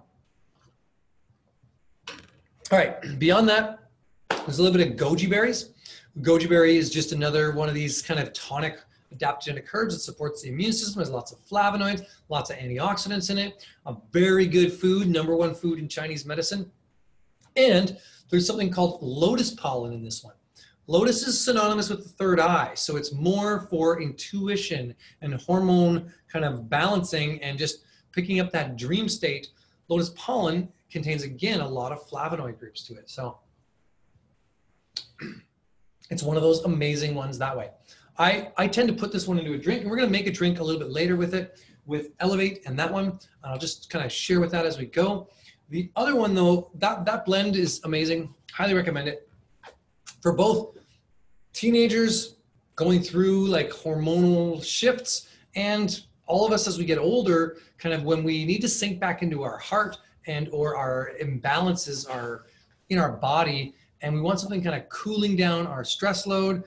All right, beyond that, there's a little bit of goji berries. Goji berry is just another one of these kind of tonic adaptogenic herbs that supports the immune system. There's lots of flavonoids, lots of antioxidants in it, a very good food, #1 food in Chinese medicine. And there's something called lotus pollen in this one. Lotus is synonymous with the third eye, so it's more for intuition and hormone kind of balancing and just picking up that dream state. Lotus pollen contains, again, a lot of flavonoid groups to it. So it's one of those amazing ones that way. I tend to put this one into a drink, and we're going to make a drink a little bit later with it, with Elevate and that one. I'll just kind of share with that as we go. The other one, though, that blend is amazing. Highly recommend it for both teenagers going through like hormonal shifts, and all of us as we get older, kind of when we need to sink back into our heart and or our imbalances are in our body, and we want something kind of cooling down our stress load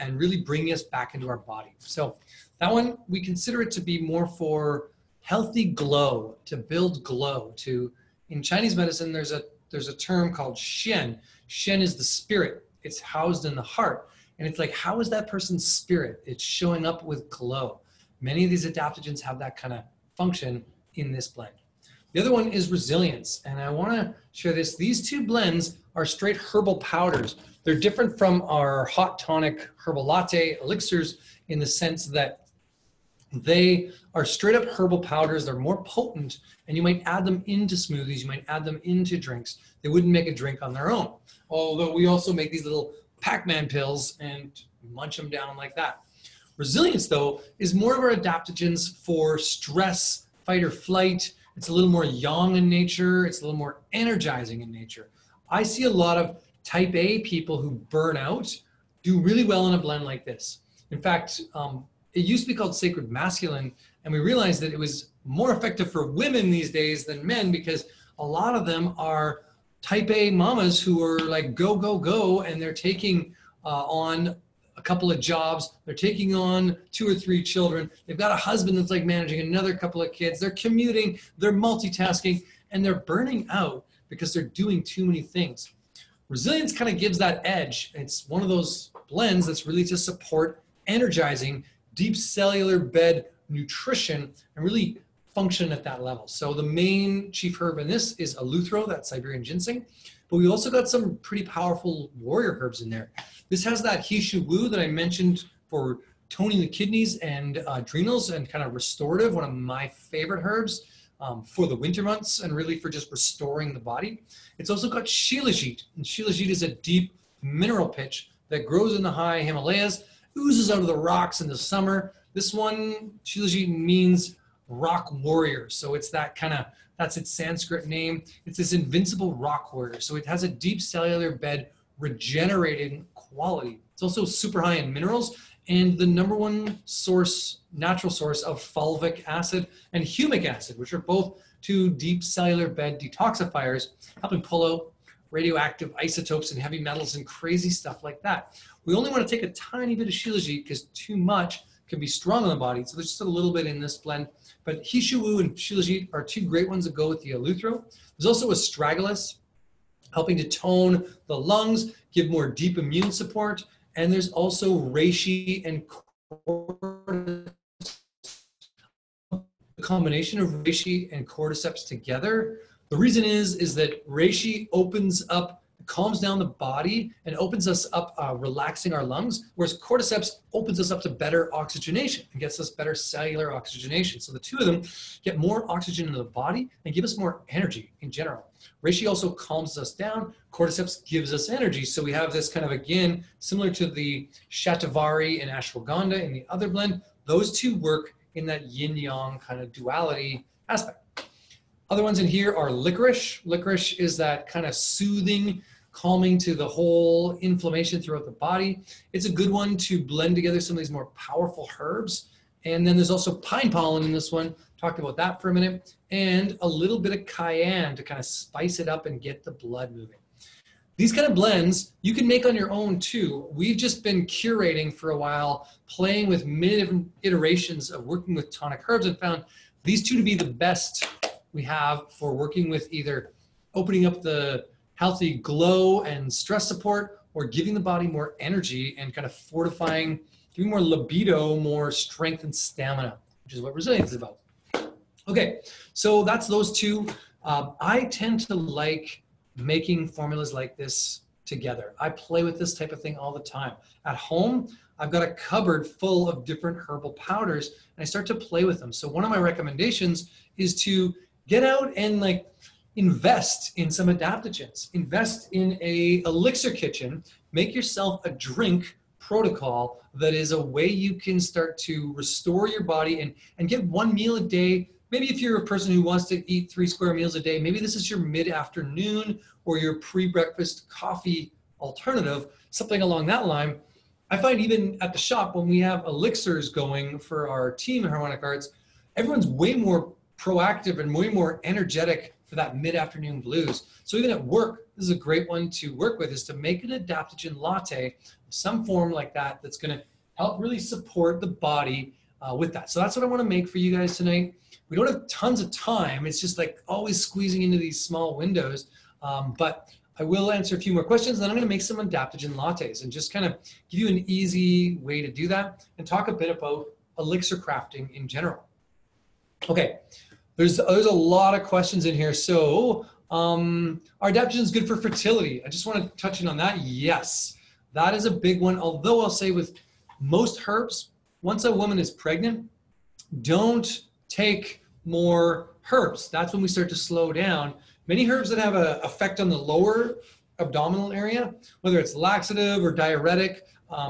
and really bringing us back into our body. So that one, we consider it to be more for healthy glow, to build glow. To in Chinese medicine, there's a term called Shen. Shen is the spirit. It's housed in the heart. And it's like, how is that person's spirit? It's showing up with glow. Many of these adaptogens have that kind of function in this blend. The other one is resilience. And I want to share this. These two blends are straight herbal powders. They're different from our hot tonic herbal latte elixirs in the sense that they are straight up herbal powders. They're more potent, and you might add them into smoothies. You might add them into drinks. They wouldn't make a drink on their own. Although we also make these little Pac-Man pills and munch them down like that. Resilience, though, is more of our adaptogens for stress, fight or flight. It's a little more yang in nature. It's a little more energizing in nature. I see a lot of type A people who burn out do really well in a blend like this. In fact, it used to be called sacred masculine, and we realized that it was more effective for women these days than men, because a lot of them are type A mamas who are like go, go, go, and they're taking on a couple of jobs, they're taking on 2 or 3 children, they've got a husband that's like managing another couple of kids, they're commuting, they're multitasking, and they're burning out because they're doing too many things. Resilience kind of gives that edge. It's one of those blends that's really to support energizing deep cellular bed nutrition and really function at that level. So the main chief herb in this is Eleuthero, that's Siberian ginseng, but we also got some pretty powerful warrior herbs in there. This has that He Shou Wu that I mentioned for toning the kidneys and adrenals and kind of restorative, one of my favorite herbs for the winter months and really for just restoring the body. It's also got Shilajit, and Shilajit is a deep mineral pitch that grows in the high Himalayas, oozes out of the rocks in the summer. This one, Shilajit, means rock warrior. So it's that kind of, that's its Sanskrit name. It's this invincible rock warrior. So it has a deep cellular bed regenerating quality. It's also super high in minerals and the #1 source, natural source of fulvic acid and humic acid, which are both two deep cellular bed detoxifiers, helping pull out radioactive isotopes and heavy metals and crazy stuff like that. We only want to take a tiny bit of Shilajit because too much can be strong on the body. So there's just a little bit in this blend. But He Shou Wu and Shilajit are two great ones that go with the Eleuthero. There's also Astragalus, helping to tone the lungs, give more deep immune support, And there's also reishi and cordyceps. The combination of reishi and cordyceps together, the reason is that reishi opens up, calms down the body and opens us up, relaxing our lungs, whereas cordyceps opens us up to better oxygenation and gets us better cellular oxygenation. So the two of them get more oxygen into the body and give us more energy in general. Reishi also calms us down. Cordyceps gives us energy. So we have this kind of, again, similar to the Shatavari and Ashwagandha in the other blend. Those two work in that yin-yang kind of duality aspect. Other ones in here are licorice. Licorice is that kind of soothing, calming to the whole inflammation throughout the body. It's a good one to blend together some of these more powerful herbs. And then there's also pine pollen in this one. Talked about that for a minute. And a little bit of cayenne to kind of spice it up and get the blood moving. These kind of blends you can make on your own too. We've just been curating for a while, playing with many different iterations of working with tonic herbs, and found these two to be the best we have for working with either opening up the healthy glow and stress support, or giving the body more energy and kind of fortifying, giving more libido, more strength and stamina, which is what resilience is about. Okay, so that's those two. I tend to like making formulas like this together. I play with this type of thing all the time. At home, I've got a cupboard full of different herbal powders, and I start to play with them. So one of my recommendations is to get out and like invest in some adaptogens, invest in a elixir kitchen, make yourself a drink protocol that is a way you can start to restore your body and get one meal a day. Maybe if you're a person who wants to eat 3 square meals a day, maybe this is your mid-afternoon or your pre-breakfast coffee alternative, something along that line. I find even at the shop when we have elixirs going for our team at Harmonic Arts, everyone's way more proactive and way more energetic for that mid-afternoon blues. So even at work, this is a great one to work with, is to make an adaptogen latte, some form like that, that's going to help really support the body with that. So that's what I want to make for you guys tonight. We don't have tons of time. It's just like always squeezing into these small windows. But I will answer a few more questions, and then I'm going to make some adaptogen lattes and just kind of give you an easy way to do that and talk a bit about elixir crafting in general. Okay, there's a lot of questions in here. So are adaptogens good for fertility? I just want to touch in on that. Yes, that is a big one. Although I'll say with most herbs, once a woman is pregnant, don't take more herbs. That's when we start to slow down. Many herbs that have an effect on the lower abdominal area, whether it's laxative or diuretic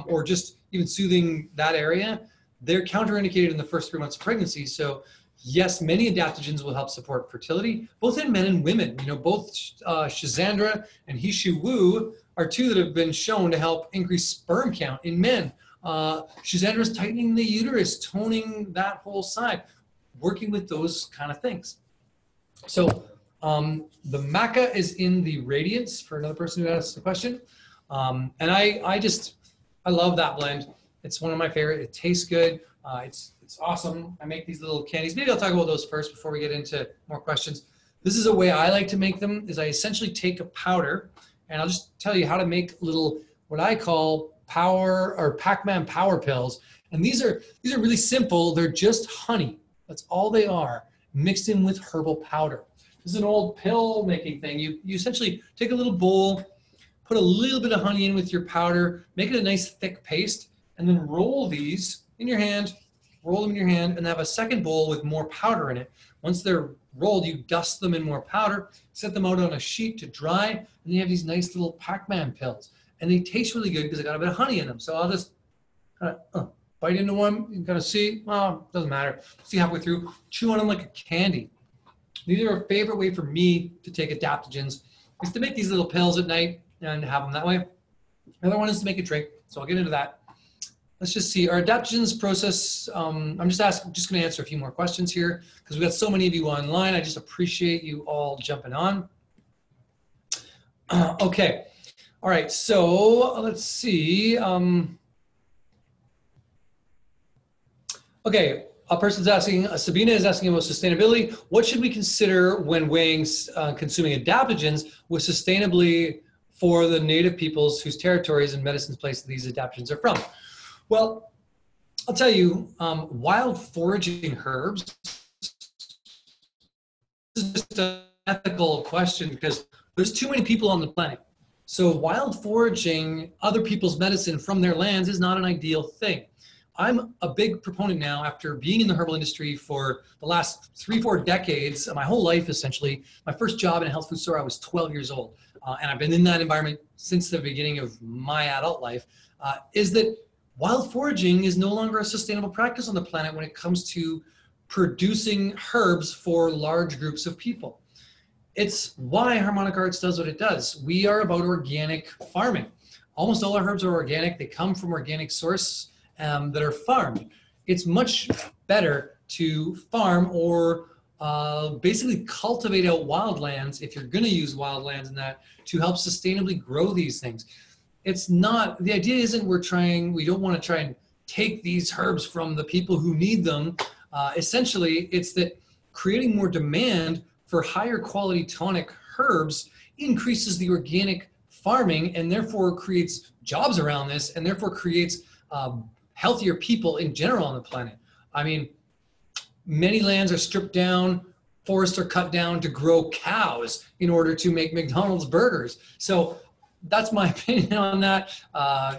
or just even soothing that area, they're counterindicated in the first 3 months of pregnancy. So yes, many adaptogens will help support fertility, both in men and women. You know, both Schisandra and He Shou Wu are two that have been shown to help increase sperm count in men. Schisandra is tightening the uterus, toning that whole side, working with those kind of things. So the Maca is in the Radiance, for another person who asked the question. And I love that blend. It's one of my favorite. It tastes good. It's awesome. I make these little candies. Maybe I'll talk about those first before we get into more questions. This is a way I like to make them, is I essentially take a powder, and I'll just tell you how to make little, what I call power or Pac-Man power pills. And these are really simple. They're just honey. That's all they are, mixed in with herbal powder. This is an old pill making thing. You essentially take a little bowl, put a little bit of honey in with your powder, make it a nice thick paste, and then roll these in your hand, roll them in your hand, and have a second bowl with more powder in it. Once they're rolled, you dust them in more powder, set them out on a sheet to dry, and you have these nice little Pac-Man pills. And they taste really good because they got a bit of honey in them. So I'll just kind of bite into one, you can kind of see, well, doesn't matter. See halfway through, chew on them like a candy. These are a favorite way for me to take adaptogens, is to make these little pills at night and have them that way. Another one is to make a drink, so I'll get into that. Let's just see our adaptogens process. I'm just going to answer a few more questions here because we've got so many of you online. I just appreciate you all jumping on. Okay. All right. So let's see. Okay. A person's asking, Sabina is asking about sustainability. What should we consider when weighing consuming adaptogens with sustainably for the native peoples whose territories and medicines place these adaptations are from? Well, I'll tell you, wild foraging herbs, this is just an ethical question because there's too many people on the planet. So wild foraging other people's medicine from their lands is not an ideal thing. I'm a big proponent now, after being in the herbal industry for the last 3-4 decades, my whole life essentially. My first job in a health food store, I was 12 years old. And I've been in that environment since the beginning of my adult life, is that wild foraging is no longer a sustainable practice on the planet when it comes to producing herbs for large groups of people. It's why Harmonic Arts does what it does. We are about organic farming. Almost all our herbs are organic. They come from organic source that are farmed. It's much better to farm or basically cultivate out wildlands, if you're going to use wildlands in that, to help sustainably grow these things. It's not, the idea isn't we don't want to try and take these herbs from the people who need them. Essentially, it's that creating more demand for higher quality tonic herbs increases the organic farming and therefore creates jobs around this and therefore creates healthier people in general on the planet. I mean, many lands are stripped down, forests are cut down to grow cows in order to make McDonald's burgers. So that's my opinion on that.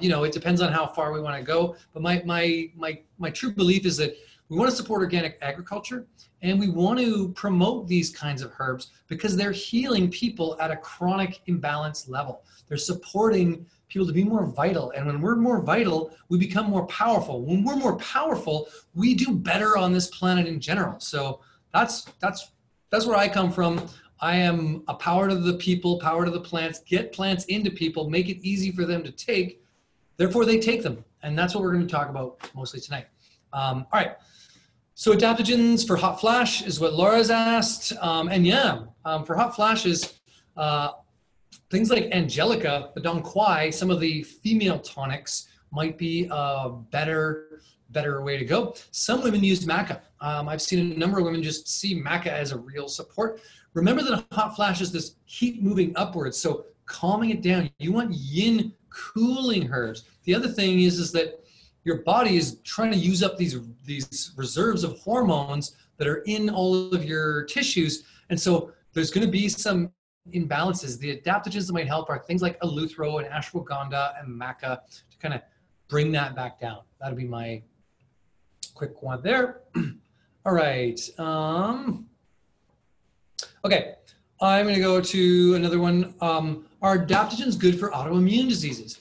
You know, it depends on how far we want to go. But my true belief is that we want to support organic agriculture and we want to promote these kinds of herbs because they're healing people at a chronic imbalance level. They're supporting people to be more vital. And when we're more vital, we become more powerful. When we're more powerful, we do better on this planet in general. So that's where I come from. I am a power to the people, power to the plants, get plants into people, make it easy for them to take. Therefore, they take them. And that's what we're going to talk about mostly tonight. All right. So adaptogens for hot flash is what Laura's asked. And yeah, for hot flashes, things like Angelica, the Dong Quai, some of the female tonics might be a better way to go. Some women use Maca. I've seen a number of women just see Maca as a real support. Remember that a hot flash is this heat moving upwards, so calming it down. You want yin cooling herbs. The other thing is that your body is trying to use up these reserves of hormones that are in all of your tissues, and so there's going to be some imbalances. The adaptogens that might help are things like Eleuthero and Ashwagandha and Maca to kind of bring that back down. That'll be my quick one there. All right. Okay. I'm going to go to another one. Are adaptogens good for autoimmune diseases?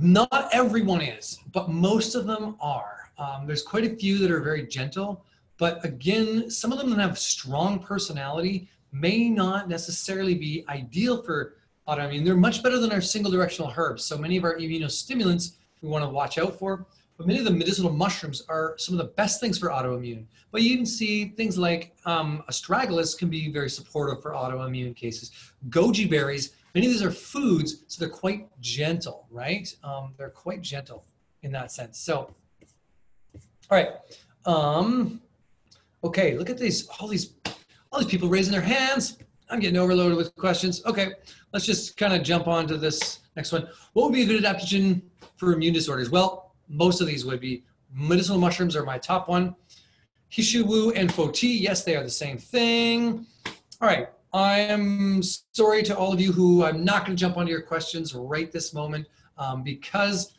Not everyone is, but most of them are. There's quite a few that are very gentle, but again, some of them that have strong personality may not necessarily be ideal for autoimmune. They're much better than our single directional herbs. So many of our immunostimulants we want to watch out for, but many of the medicinal mushrooms are some of the best things for autoimmune. But you can see things like astragalus can be very supportive for autoimmune cases. Goji berries, many of these are foods, so they're quite gentle, right? They're quite gentle in that sense. So, all right. Okay, look at these, all these people raising their hands. I'm getting overloaded with questions. Okay, let's just kind of jump on to this next one. What would be a good adaptogen for immune disorders? Well, most of these would be. Medicinal mushrooms are my top one. He Shou Wu and Fo Ti, yes, they are the same thing. All right, I am sorry to all of you who I'm not going to jump onto your questions right this moment because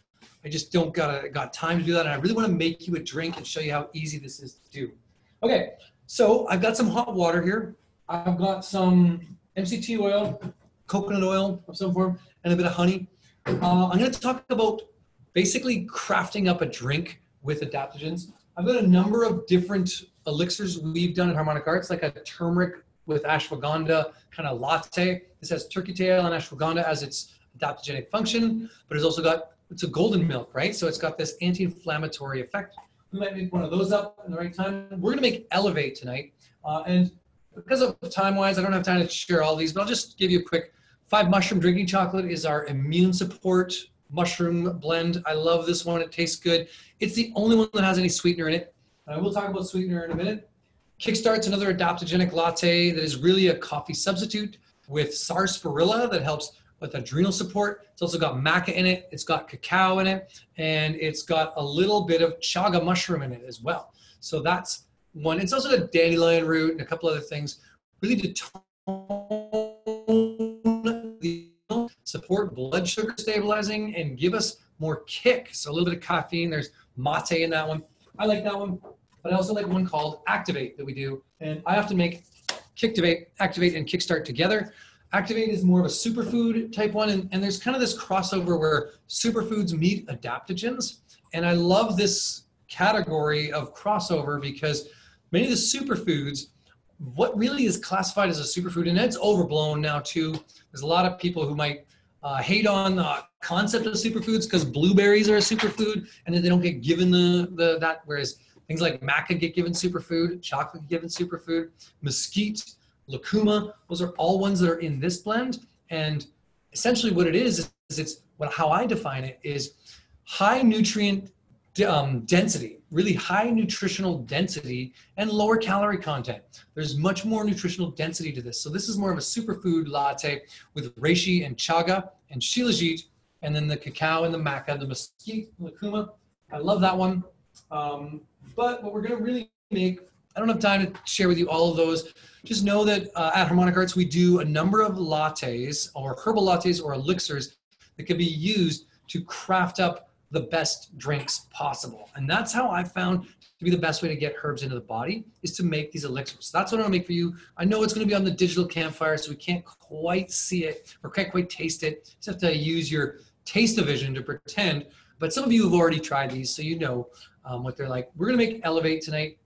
I just don't got time to do that, and I really want to make you a drink and show you how easy this is to do. Okay. So I've got some hot water here. I've got some MCT oil, coconut oil of some form, and a bit of honey. I'm going to talk about basically crafting up a drink with adaptogens. I've got a number of different elixirs we've done at Harmonic Arts, like a turmeric with ashwagandha kind of latte. This has turkey tail and ashwagandha as its adaptogenic function, but it's also got, it's a golden milk, right? So it's got this anti-inflammatory effect. We might make one of those up in the right time. We're going to make Elevate tonight. And because of time-wise, I don't have time to share all these, but I'll just give you a quick 5 mushroom drinking chocolate is our immune support mushroom blend. I love this one. It tastes good. It's the only one that has any sweetener in it. We'll talk about sweetener in a minute. Kickstart's another adaptogenic latte that is really a coffee substitute with sarsaparilla that helps with adrenal support. It's also got maca in it, it's got cacao in it, and it's got a little bit of chaga mushroom in it as well. So that's one. It's also got dandelion root and a couple other things, really to tone the support blood sugar stabilizing and give us more kick. So a little bit of caffeine. There's mate in that one. I like that one, but I also like one called Activate that we do. And I often make Kicktivate, Activate, and Kickstart together. Activate is more of a superfood type one, and there's kind of this crossover where superfoods meet adaptogens. And I love this category of crossover because many of the superfoods, what really is classified as a superfood, and it's overblown now too. There's a lot of people who might hate on the concept of superfoods because blueberries are a superfood and then they don't get given that, whereas things like maca get given superfood, chocolate given superfood, mesquite, lucuma, those are all ones that are in this blend. And essentially what it is it's what, how I define it is high nutrient density, really high nutritional density and lower calorie content. There's much more nutritional density to this. So this is more of a superfood latte with reishi and chaga and shilajit, and then the cacao and the maca, the mesquite, lucuma. I love that one. But what we're going to really make, I don't have time to share with you all of those. Just know that at Harmonic Arts, we do a number of lattes or herbal lattes or elixirs that can be used to craft up the best drinks possible. And that's how I found to be the best way to get herbs into the body is to make these elixirs. So that's what I'm gonna make for you. I know it's gonna be on the digital campfire, so we can't quite see it or can't quite taste it. You just have to use your taste-o-vision to pretend. But some of you have already tried these, so you know what they're like. We're gonna make Elevate tonight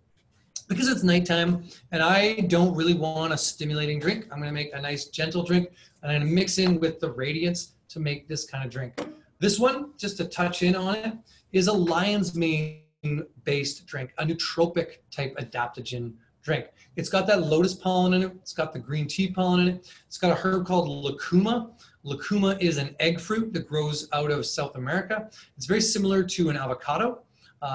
because it's nighttime and I don't really want a stimulating drink. I'm gonna make a nice gentle drink and I'm gonna mix in with the Radiance to make this kind of drink. This one, just to touch in on it, is a lion's mane-based drink, a nootropic type adaptogen drink. It's got that lotus pollen in it. It's got the green tea pollen in it. It's got a herb called lucuma. Lucuma is an egg fruit that grows out of South America. It's very similar to an avocado.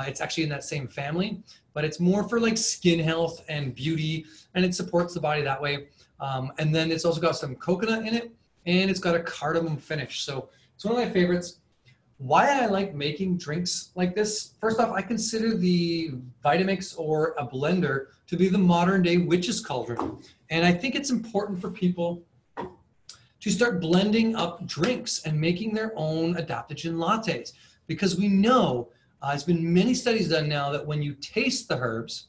It's actually in that same family, but it's more for like skin health and beauty, and it supports the body that way. And then it's also got some coconut in it, and it's got a cardamom finish. So it's one of my favorites. Why I like making drinks like this, first off, I consider the Vitamix or a blender to be the modern day witch's cauldron. And I think it's important for people to start blending up drinks and making their own adaptogen lattes. Because we know, there's been many studies done now that when you taste the herbs,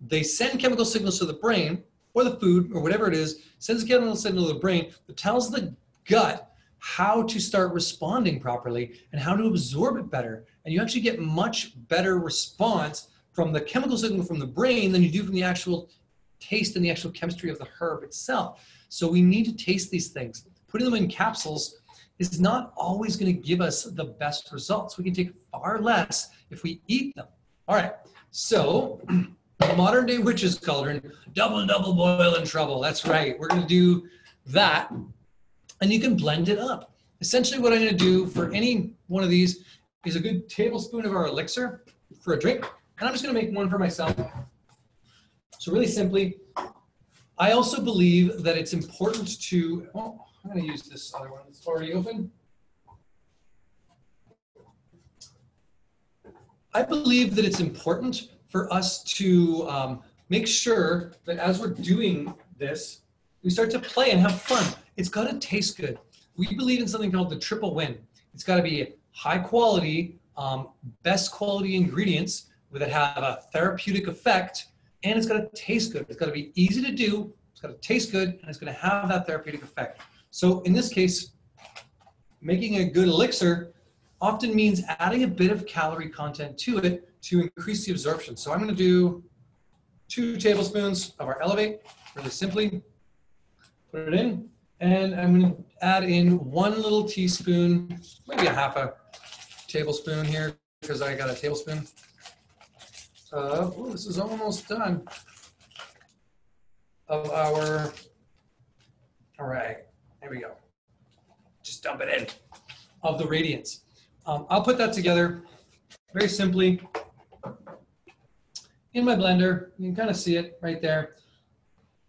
they send chemical signals to the brain or the food or whatever it is, sends a chemical signal to the brain that tells the gut how to start responding properly and how to absorb it better. And you actually get much better response from the chemical signal from the brain than you do from the actual taste and the actual chemistry of the herb itself. So we need to taste these things. Putting them in capsules is not always going to give us the best results. We can take far less if we eat them. All right, so the modern day witch's cauldron, double boil and trouble. That's right, we're going to do that. And you can blend it up. Essentially what I'm gonna do for any one of these is a good tablespoon of our elixir for a drink. And I'm just gonna make one for myself. So really simply, I also believe that it's important to, oh, I'm gonna use this other one that's already open. I believe that it's important for us to make sure that as we're doing this, we start to play and have fun. It's got to taste good. We believe in something called the triple win. It's got to be high quality, best quality ingredients that have a therapeutic effect, and it's got to taste good. It's got to be easy to do, it's got to taste good, and it's going to have that therapeutic effect. So in this case, making a good elixir often means adding a bit of calorie content to it to increase the absorption. So I'm going to do 2 tablespoons of our Elevate, really simply, put it in. And I'm going to add in 1 little teaspoon, maybe ½ a tablespoon here, because I got a tablespoon. Oh, this is almost done. Of our, all right, there we go. Just dump it in, of the Radiance. I'll put that together very simply in my blender. You can kind of see it right there.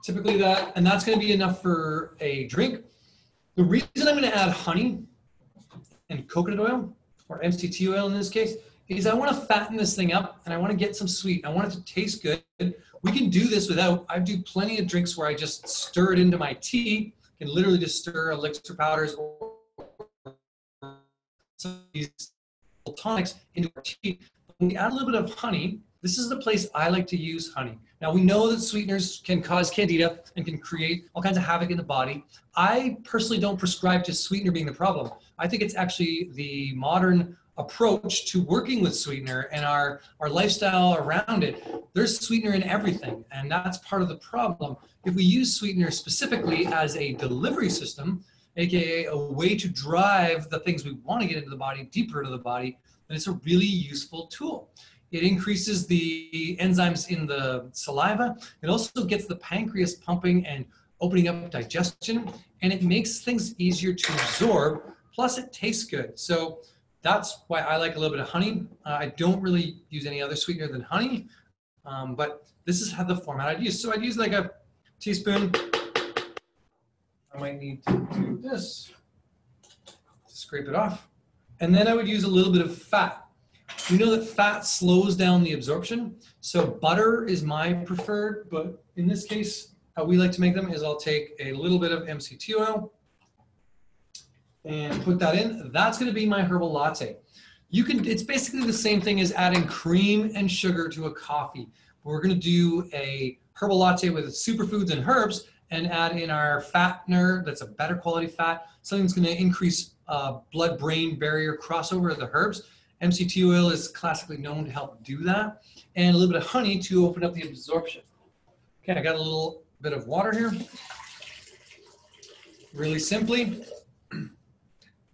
Typically that, and that's going to be enough for a drink. The reason I'm going to add honey and coconut oil, or MCT oil in this case, is I want to fatten this thing up and I want to get some sweet. I want it to taste good. We can do this without, I do plenty of drinks where I just stir it into my tea. I can literally just stir elixir powders or some of these tonics into our tea. When we add a little bit of honey, this is the place I like to use honey. Now we know that sweeteners can cause candida and can create all kinds of havoc in the body. I personally don't prescribe to sweetener being the problem. I think it's actually the modern approach to working with sweetener and our lifestyle around it. There's sweetener in everything, and that's part of the problem. If we use sweetener specifically as a delivery system, aka a way to drive the things we want to get into the body, deeper into the body, then it's a really useful tool. It increases the enzymes in the saliva. It also gets the pancreas pumping and opening up digestion, and it makes things easier to absorb, plus it tastes good. So that's why I like a little bit of honey. I don't really use any other sweetener than honey, but this is how the format I'd use. So I'd use like a teaspoon. I might need to do this to scrape it off. And then I would use a little bit of fat. We know that fat slows down the absorption. So butter is my preferred, but in this case, how we like to make them is I'll take a little bit of MCT oil and put that in. That's going to be my herbal latte. You can, it's basically the same thing as adding cream and sugar to a coffee. We're going to do a herbal latte with superfoods and herbs and add in our fattener that's a better quality fat, something that's going to increase blood-brain barrier crossover of the herbs. MCT oil is classically known to help do that, and a little bit of honey to open up the absorption. Okay, I got a little bit of water here. Really simply,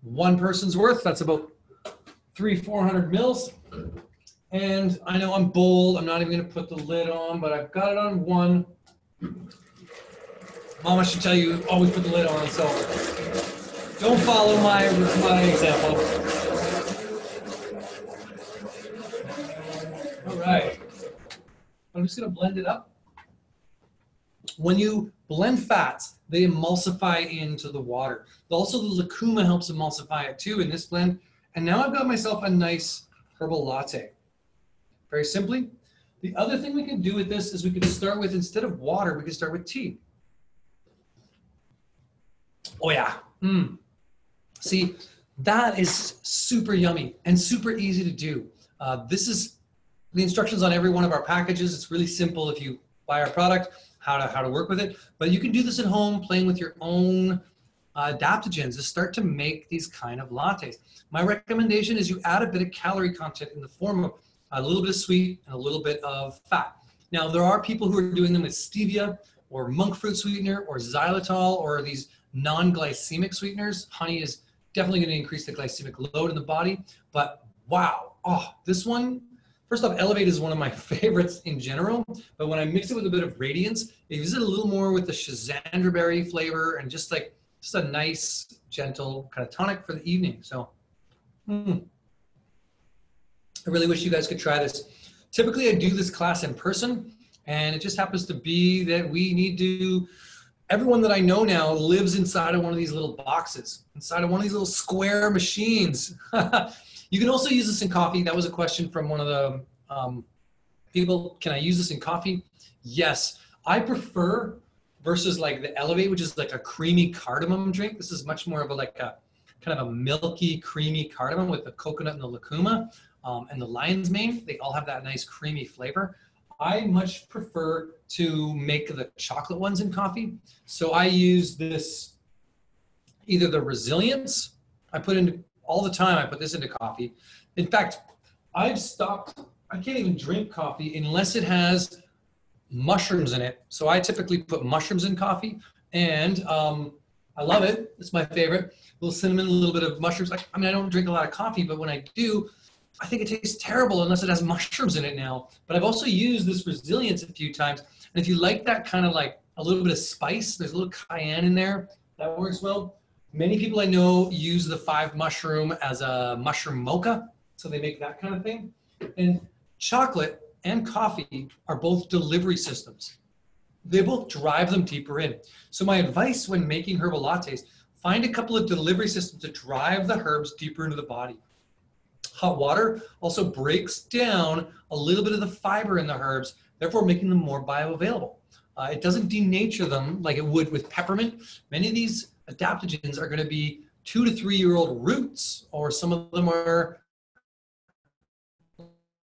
one person's worth, that's about 300–400 mils. And I know I'm bold, I'm not even gonna put the lid on, but I've got it on one. Mama should tell you, always put the lid on, so don't follow my example. Right. I'm just going to blend it up. When you blend fats, they emulsify into the water. Also, the lucuma helps emulsify it too in this blend. And now I've got myself a nice herbal latte. Very simply. The other thing we can do with this is we can start with, instead of water, we can start with tea. Oh yeah. See, that is super yummy and super easy to do. This is the instructions on every one of our packages. It's really simple if you buy our product, how to work with it. But you can do this at home, playing with your own adaptogens to start to make these kind of lattes. My recommendation is you add a bit of calorie content in the form of a little bit of sweet and a little bit of fat. Now, there are people who are doing them with stevia or monk fruit sweetener or xylitol or these non-glycemic sweeteners. Honey is definitely going to increase the glycemic load in the body. But wow, oh, this one. First off, Elevate is one of my favorites in general, but when I mix it with a bit of Radiance, I use it a little more with the Schisandra berry flavor and just like, just a nice, gentle kind of tonic for the evening. So, I really wish you guys could try this. Typically, I do this class in person, and it just happens to be that we need to, everyone that I know now lives inside of one of these little boxes, inside of one of these little square machines. You can also use this in coffee. That was a question from one of the people. Can I use this in coffee? Yes. I prefer versus like the Elevate, which is like a creamy cardamom drink. This is much more of a like a kind of a milky, creamy cardamom with the coconut and the lucuma and the lion's mane. They all have that nice creamy flavor. I much prefer to make the chocolate ones in coffee. So I use this, either the Resilience, I put in all the time. I put this into coffee. In fact, I've stopped, I can't even drink coffee unless it has mushrooms in it. So I typically put mushrooms in coffee, and I love it. It's my favorite. A little cinnamon, a little bit of mushrooms. I mean, I don't drink a lot of coffee, but when I do, I think it tastes terrible unless it has mushrooms in it now. But I've also used this Resilience a few times. And if you like that kind of like a little bit of spice, there's a little cayenne in there. That works well. Many people I know use the 5 mushroom as a mushroom mocha, so they make that kind of thing. And chocolate and coffee are both delivery systems. They both drive them deeper in. So my advice when making herbal lattes, Find a couple of delivery systems to drive the herbs deeper into the body. Hot water also breaks down a little bit of the fiber in the herbs, therefore making them more bioavailable. It doesn't denature them like it would with peppermint. Many of these adaptogens are going to be 2 to 3 year old roots, or some of them are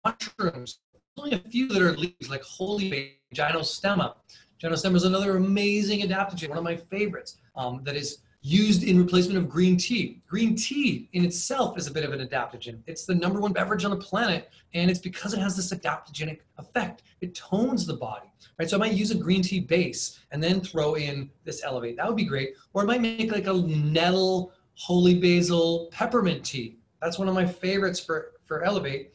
mushrooms. Only a few that are leaves, like holy basil, gynostemma. Gynostemma is another amazing adaptogen, one of my favorites, that is used in replacement of green tea. Green tea in itself is a bit of an adaptogen. It's the #1 beverage on the planet, and it's because it has this adaptogenic effect. It tones the body, right? So I might use a green tea base and then throw in this elevate. That would be great. Or I might make like a nettle, holy basil, peppermint tea. That's one of my favorites for elevate.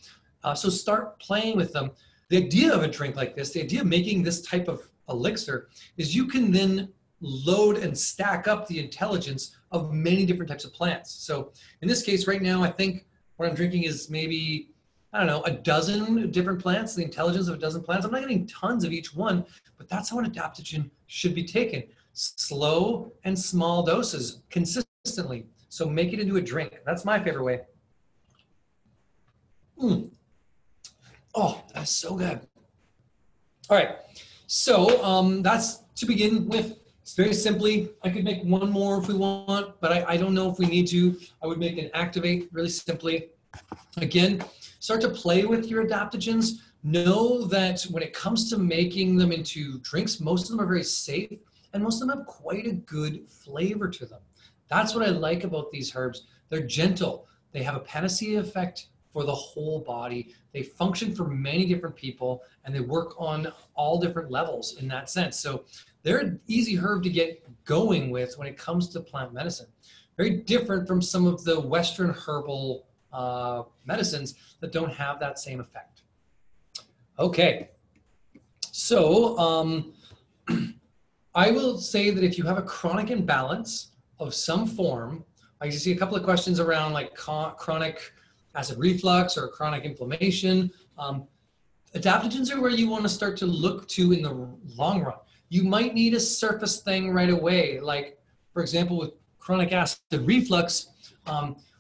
So start playing with them. The idea of a drink like this, the idea of making this type of elixir, is you can then load and stack up the intelligence of many different types of plants. So in this case right now, I think what I'm drinking is maybe, I don't know, a dozen different plants, the intelligence of a dozen plants. I'm not getting tons of each one, but that's how an adaptogen should be taken. Slow and small doses consistently. So make it into a drink. That's my favorite way. Oh, that's so good. All right, so that's to begin with. It's very simply, I could make one more if we want, but I don't know if we need to. I would make an activate really simply. Again, start to play with your adaptogens. Know that when it comes to making them into drinks, most of them are very safe, and most of them have quite a good flavor to them. That's what I like about these herbs. They're gentle. They have a panacea effect for the whole body. They function for many different people, and they work on all different levels in that sense. So they're an easy herb to get going with when it comes to plant medicine. Very different from some of the Western herbal medicines that don't have that same effect. Okay, so I will say that if you have a chronic imbalance of some form, I see a couple of questions around like chronic acid reflux or chronic inflammation. Adaptogens are where you want to start to look to in the long run. You might need a surface thing right away. Like, for example, with chronic acid reflux,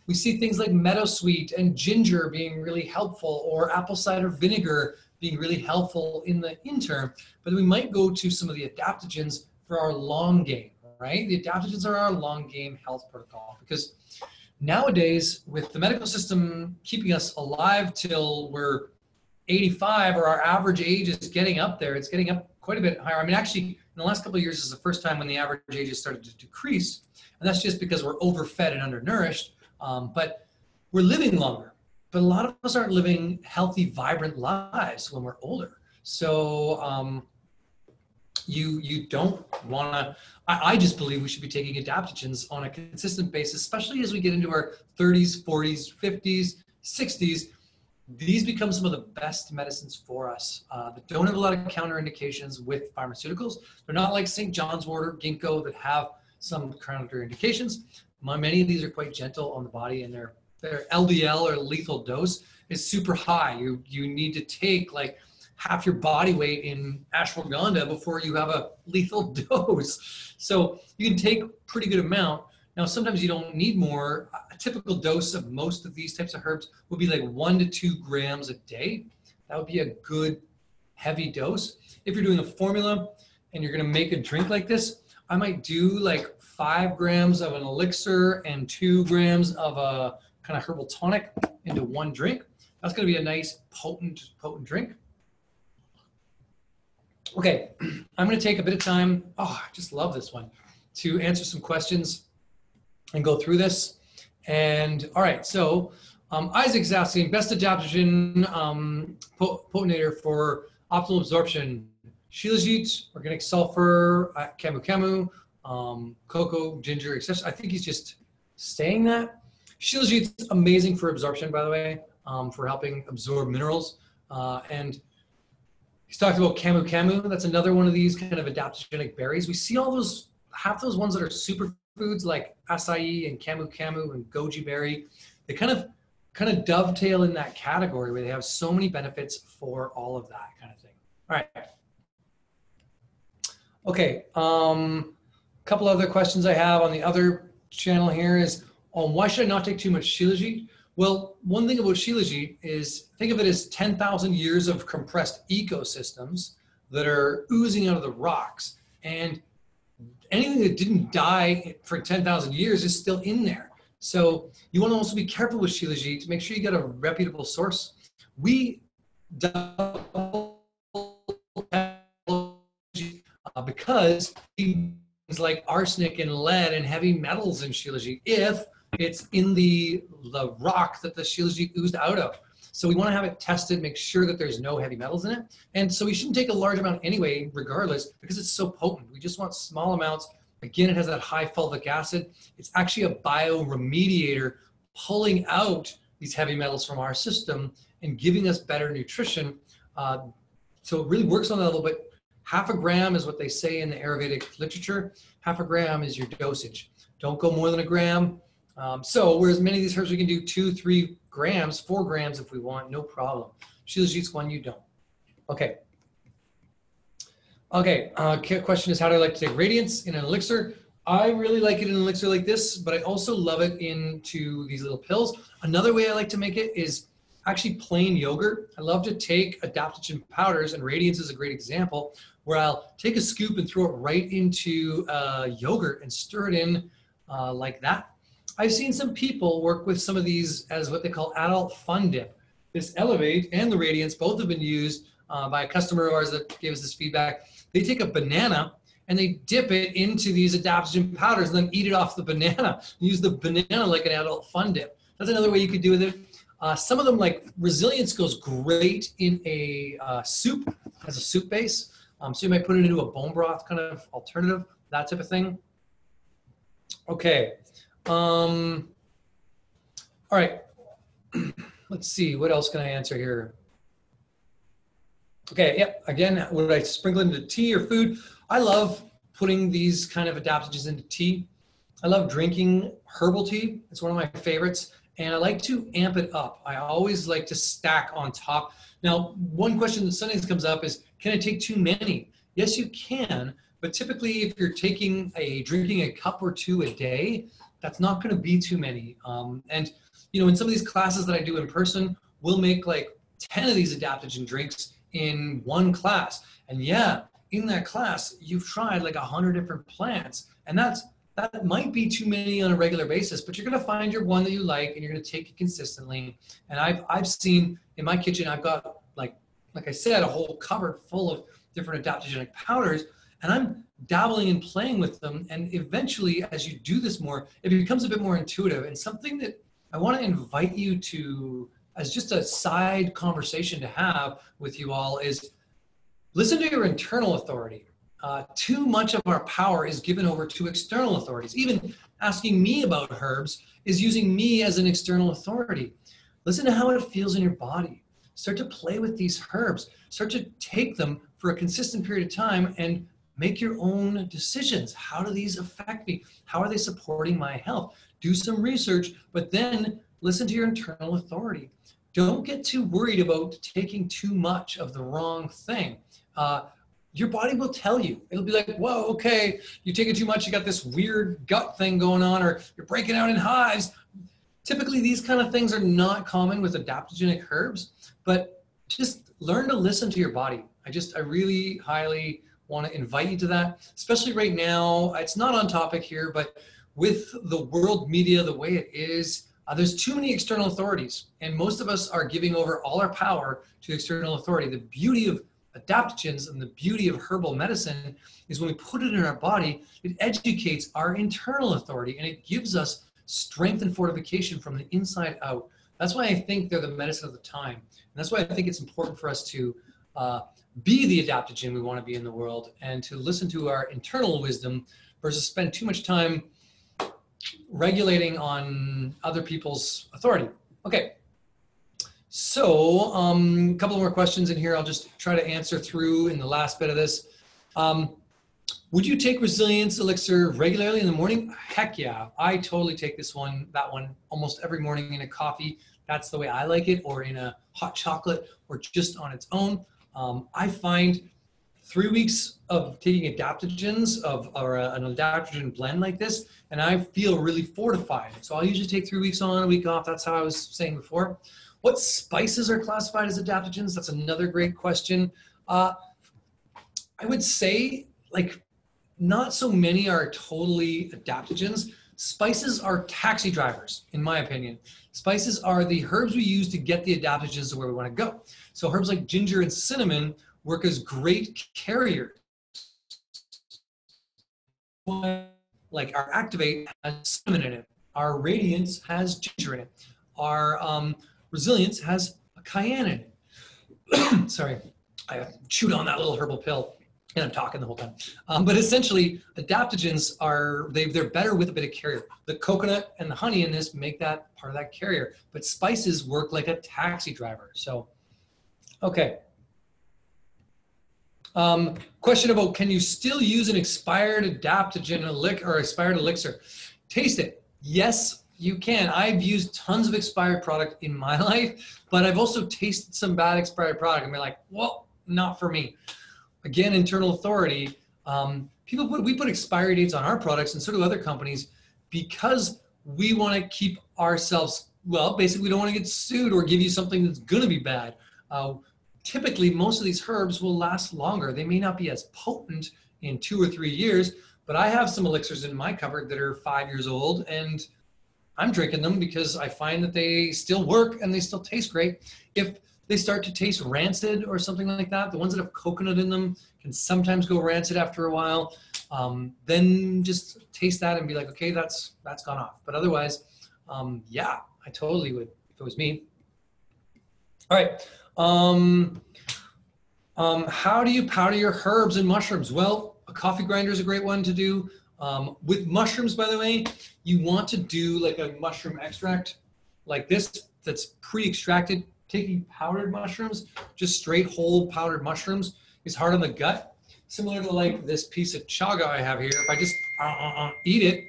we see things like meadowsweet and ginger being really helpful, or apple cider vinegar being really helpful in the interim. But we might go to some of the adaptogens for our long game, right? The adaptogens are our long game health protocol, because nowadays, with the medical system keeping us alive till we're 85, or our average age is getting up there, it's getting up quite a bit higher. I mean, actually, in the last couple of years is the first time when the average age has started to decrease, and that's just because we're overfed and undernourished, but we're living longer. But a lot of us aren't living healthy, vibrant lives when we're older. So you don't want to, I just believe we should be taking adaptogens on a consistent basis, especially as we get into our 30s, 40s, 50s, 60s. These become some of the best medicines for us that don't have a lot of counterindications with pharmaceuticals. They're not like St. John's wort or ginkgo that have some counterindications. Many of these are quite gentle on the body, and their LDL, or lethal dose, is super high. You need to take like half your body weight in ashwagandha before you have a lethal dose. So you can take a pretty good amount. Now, sometimes you don't need more. A typical dose of most of these types of herbs would be like 1 to 2 grams a day. That would be a good heavy dose. If you're doing a formula and you're gonna make a drink like this, I might do like 5 grams of an elixir and 2 grams of a kind of herbal tonic into one drink. That's gonna be a nice potent drink. Okay, I'm going to take a bit of time, oh, I just love this one, to answer some questions and go through this. And all right, so Isaac's asking, best adaptogen potentator for optimal absorption, Shilajit, organic sulfur, camu camu, cocoa, ginger, etc. I think he's just saying that. Shilajit's amazing for absorption, by the way, for helping absorb minerals. And he's talked about camu camu. That's another one of these kind of adaptogenic berries. We see all those, half those ones that are superfoods like acai and camu camu and goji berry. They kind of dovetail in that category where they have so many benefits for all of that kind of thing. All right. Okay. A couple other questions I have on the other channel here is on why should I not take too much Shilajit? Well, one thing about Shilajit is think of it as 10,000 years of compressed ecosystems that are oozing out of the rocks, and anything that didn't die for 10,000 years is still in there. So you want to also be careful with Shilajit to make sure you got a reputable source. We double because things like arsenic and lead and heavy metals in Shilajit if it's in the rock that the Shilajit oozed out of. So we want to have it tested, make sure that there's no heavy metals in it. And so we shouldn't take a large amount anyway, regardless, because it's so potent. We just want small amounts. Again, it has that high fulvic acid. It's actually a bioremediator pulling out these heavy metals from our system and giving us better nutrition. So it really works on that level, but half a gram is what they say in the Ayurvedic literature. Half a gram is your dosage. Don't go more than a gram. So whereas many of these herbs we can do 2, 3 grams, 4 grams if we want, no problem. Shilajit's one you don't. Okay. Okay, question is, how do I like to take radiance in an elixir? I really like it in an elixir like this, but I also love it into these little pills. Another way I like to make it is actually plain yogurt. I love to take adaptogen powders, and radiance is a great example, where I'll take a scoop and throw it right into yogurt and stir it in like that. I've seen some people work with some of these as what they call adult fun dip. This Elevate and the Radiance both have been used by a customer of ours that gave us this feedback. They take a banana and they dip it into these adaptogen powders and then eat it off the banana. Use the banana like an adult fun dip. That's another way you could do with it. Some of them, like resilience, goes great in a soup, as a soup base. So you might put it into a bone broth kind of alternative, that type of thing. Okay. All right. Let's see. What else can I answer here? Okay. Yep. Again, would I sprinkle into tea or food? I love putting these kind of adaptogens into tea. I love drinking herbal tea. It's one of my favorites. And I like to amp it up. I always like to stack on top. Now, one question that sometimes comes up is, can I take too many? Yes, you can. But typically, if you're taking drinking a cup or two a day, that's not going to be too many. And, you know, in some of these classes that I do in person, we'll make like 10 of these adaptogen drinks in one class. And yeah, in that class, you've tried like 100 different plants. And that might be too many on a regular basis, but you're going to find your one that you like and you're going to take it consistently. And I've seen in my kitchen, I've got like I said, a whole cupboard full of different adaptogenic powders. And I'm dabbling and playing with them. And eventually, as you do this more, it becomes a bit more intuitive. And something that I want to invite you to, as just a side conversation to have with you all, is listen to your internal authority. Too much of our power is given over to external authorities. Even asking me about herbs is using me as an external authority. Listen to how it feels in your body. Start to play with these herbs. Start to take them for a consistent period of time and make your own decisions. How do these affect me? How are they supporting my health? Do some research, but then listen to your internal authority. Don't get too worried about taking too much of the wrong thing. Your body will tell you. It'll be like, whoa, okay, you take it too much, you got this weird gut thing going on, or you're breaking out in hives. Typically, these kind of things are not common with adaptogenic herbs, but just learn to listen to your body. I really highly want to invite you to that, especially right now. It's not on topic here, but with the world media the way it is, there's too many external authorities, and most of us are giving over all our power to external authority. The beauty of adaptogens and the beauty of herbal medicine is when we put it in our body, it educates our internal authority and it gives us strength and fortification from the inside out. That's why I think they're the medicine of the time, and that's why I think it's important for us to be the adaptogen we want to be in the world, and to listen to our internal wisdom versus spend too much time regulating on other people's authority. Okay, so a couple more questions in here. I'll just try to answer through in the last bit of this. Would you take resilience elixir regularly in the morning? Heck yeah, I totally take that one almost every morning in a coffee. That's the way I like it, or in a hot chocolate, or just on its own. I find 3 weeks of taking adaptogens or an adaptogen blend like this, and I feel really fortified. So I'll usually take 3 weeks on, a week off. That's how I was saying before. What spices are classified as adaptogens? That's another great question. I would say, like, not so many are totally adaptogens. Spices are taxi drivers, in my opinion. Spices are the herbs we use to get the adaptogens to where we want to go. So herbs like ginger and cinnamon work as great carriers, like our Activate has cinnamon in it, our Radiance has ginger in it, our Resilience has cayenne in it. Sorry, I chewed on that little herbal pill and I'm talking the whole time. But essentially, adaptogens are, they're better with a bit of carrier. The coconut and the honey in this make that part of that carrier, but spices work like a taxi driver. So, okay. Question about, can you still use an expired adaptogen or expired elixir? Taste it. Yes, you can. I've used tons of expired product in my life, but I've also tasted some bad expired product and been like, well, not for me. Again, internal authority. We put expiry dates on our products, and so do other companies, because we want to keep ourselves, well, basically we don't want to get sued or give you something that's going to be bad. Typically, most of these herbs will last longer. They may not be as potent in 2 or 3 years, but I have some elixirs in my cupboard that are 5 years old, and I'm drinking them because I find that they still work and they still taste great. If they start to taste rancid or something like that, the ones that have coconut in them can sometimes go rancid after a while. Then just taste that and be like, okay, that's gone off. But otherwise, yeah, I totally would if it was me. All right. How do you powder your herbs and mushrooms? Well, a coffee grinder is a great one to do. With mushrooms, by the way, you want to do like a mushroom extract like this that's pre-extracted. Taking powdered mushrooms, just straight whole powdered mushrooms, is hard on the gut. Similar to like this piece of chaga I have here. If I just eat it,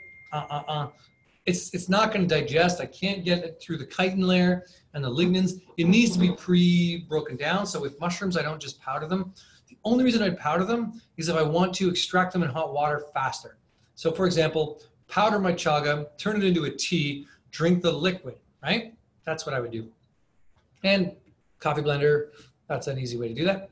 it's not going to digest. I can't get it through the chitin layer and the lignans. It needs to be pre-broken down. So with mushrooms, I don't just powder them. The only reason I'd powder them is if I want to extract them in hot water faster. So for example, powder my chaga, turn it into a tea, drink the liquid, right? That's what I would do. And coffee blender, that's an easy way to do that.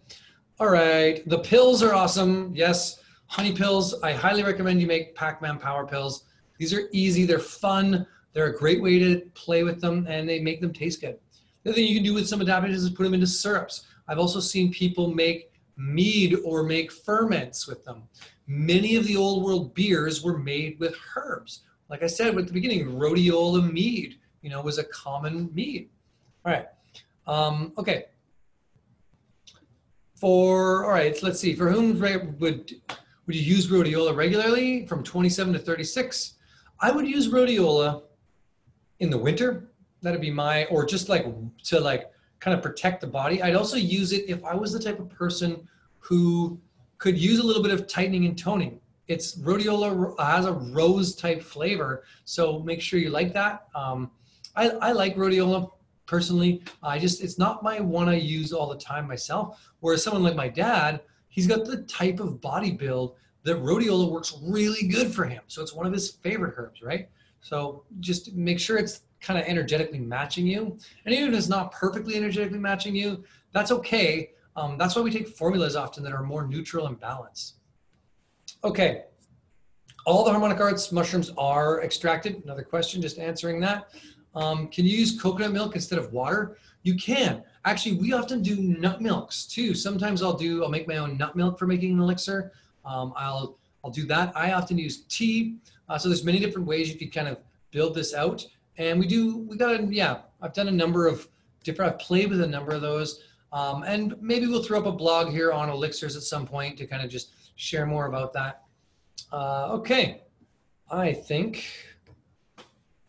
All right, the pills are awesome. Yes, honey pills. I highly recommend you make Pac-Man Power Pills. These are easy, they're fun. They're a great way to play with them, and they make them taste good. The other thing you can do with some adaptogens is put them into syrups. I've also seen people make mead or make ferments with them. Many of the old world beers were made with herbs. Like I said at the beginning, rhodiola mead, you know, was a common mead. All right. Okay. Let's see. For whom would you use rhodiola regularly from 27 to 36? I would use rhodiola in the winter. That'd be or just like to like kind of protect the body. I'd also use it if I was the type of person who could use a little bit of tightening and toning. It's rhodiola has a rose type flavor. So make sure you like that. I like rhodiola. Personally, it's not my one I use all the time myself. Whereas someone like my dad, he's got the type of body build that rhodiola works really good for him. So it's one of his favorite herbs, right? So just make sure it's kind of energetically matching you. And even if it's not perfectly energetically matching you, that's okay. That's why we take formulas often that are more neutral and balanced. Okay. All the Harmonic Arts mushrooms are extracted. Another question, just answering that. Can you use coconut milk instead of water? You can. Actually, we often do nut milks too. Sometimes I'll make my own nut milk for making an elixir. I'll do that. I often use tea. So there's many different ways you could kind of build this out. And I've done a number of different, I've played with a number of those. And maybe we'll throw up a blog here on elixirs at some point to kind of just share more about that. Okay. I think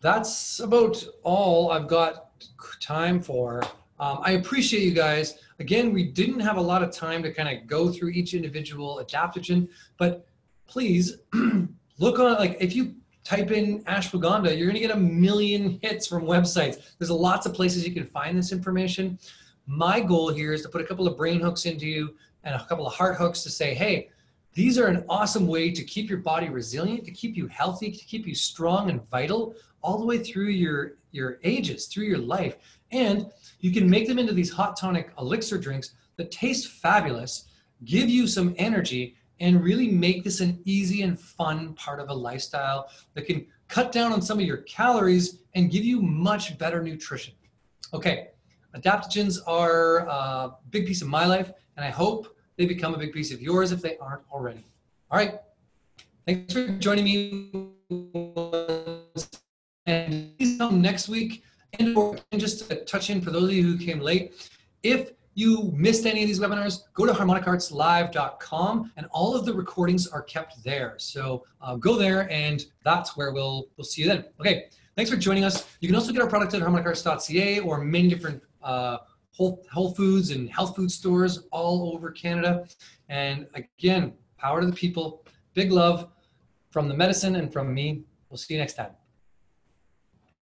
that's about all I've got time for. I appreciate you guys. Again, we didn't have a lot of time to kind of go through each individual adaptogen, but please look on, like if you type in ashwagandha, you're gonna get a million hits from websites. There's lots of places you can find this information. My goal here is to put a couple of brain hooks into you and a couple of heart hooks to say, hey, these are an awesome way to keep your body resilient, to keep you healthy, to keep you strong and vital all the way through your ages, through your life. And you can make them into these hot tonic elixir drinks that taste fabulous, give you some energy, and really make this an easy and fun part of a lifestyle that can cut down on some of your calories and give you much better nutrition. Okay, adaptogens are a big piece of my life, and I hope they become a big piece of yours if they aren't already. All right, thanks for joining me. And please come next week. And just to touch in for those of you who came late, if you missed any of these webinars, go to HarmonicArtsLive.com, and all of the recordings are kept there. So go there, and that's where we'll see you then. Okay, thanks for joining us. You can also get our products at HarmonicArts.ca or many different Whole Foods and health food stores all over Canada. And again, power to the people. Big love from the medicine and from me. We'll see you next time.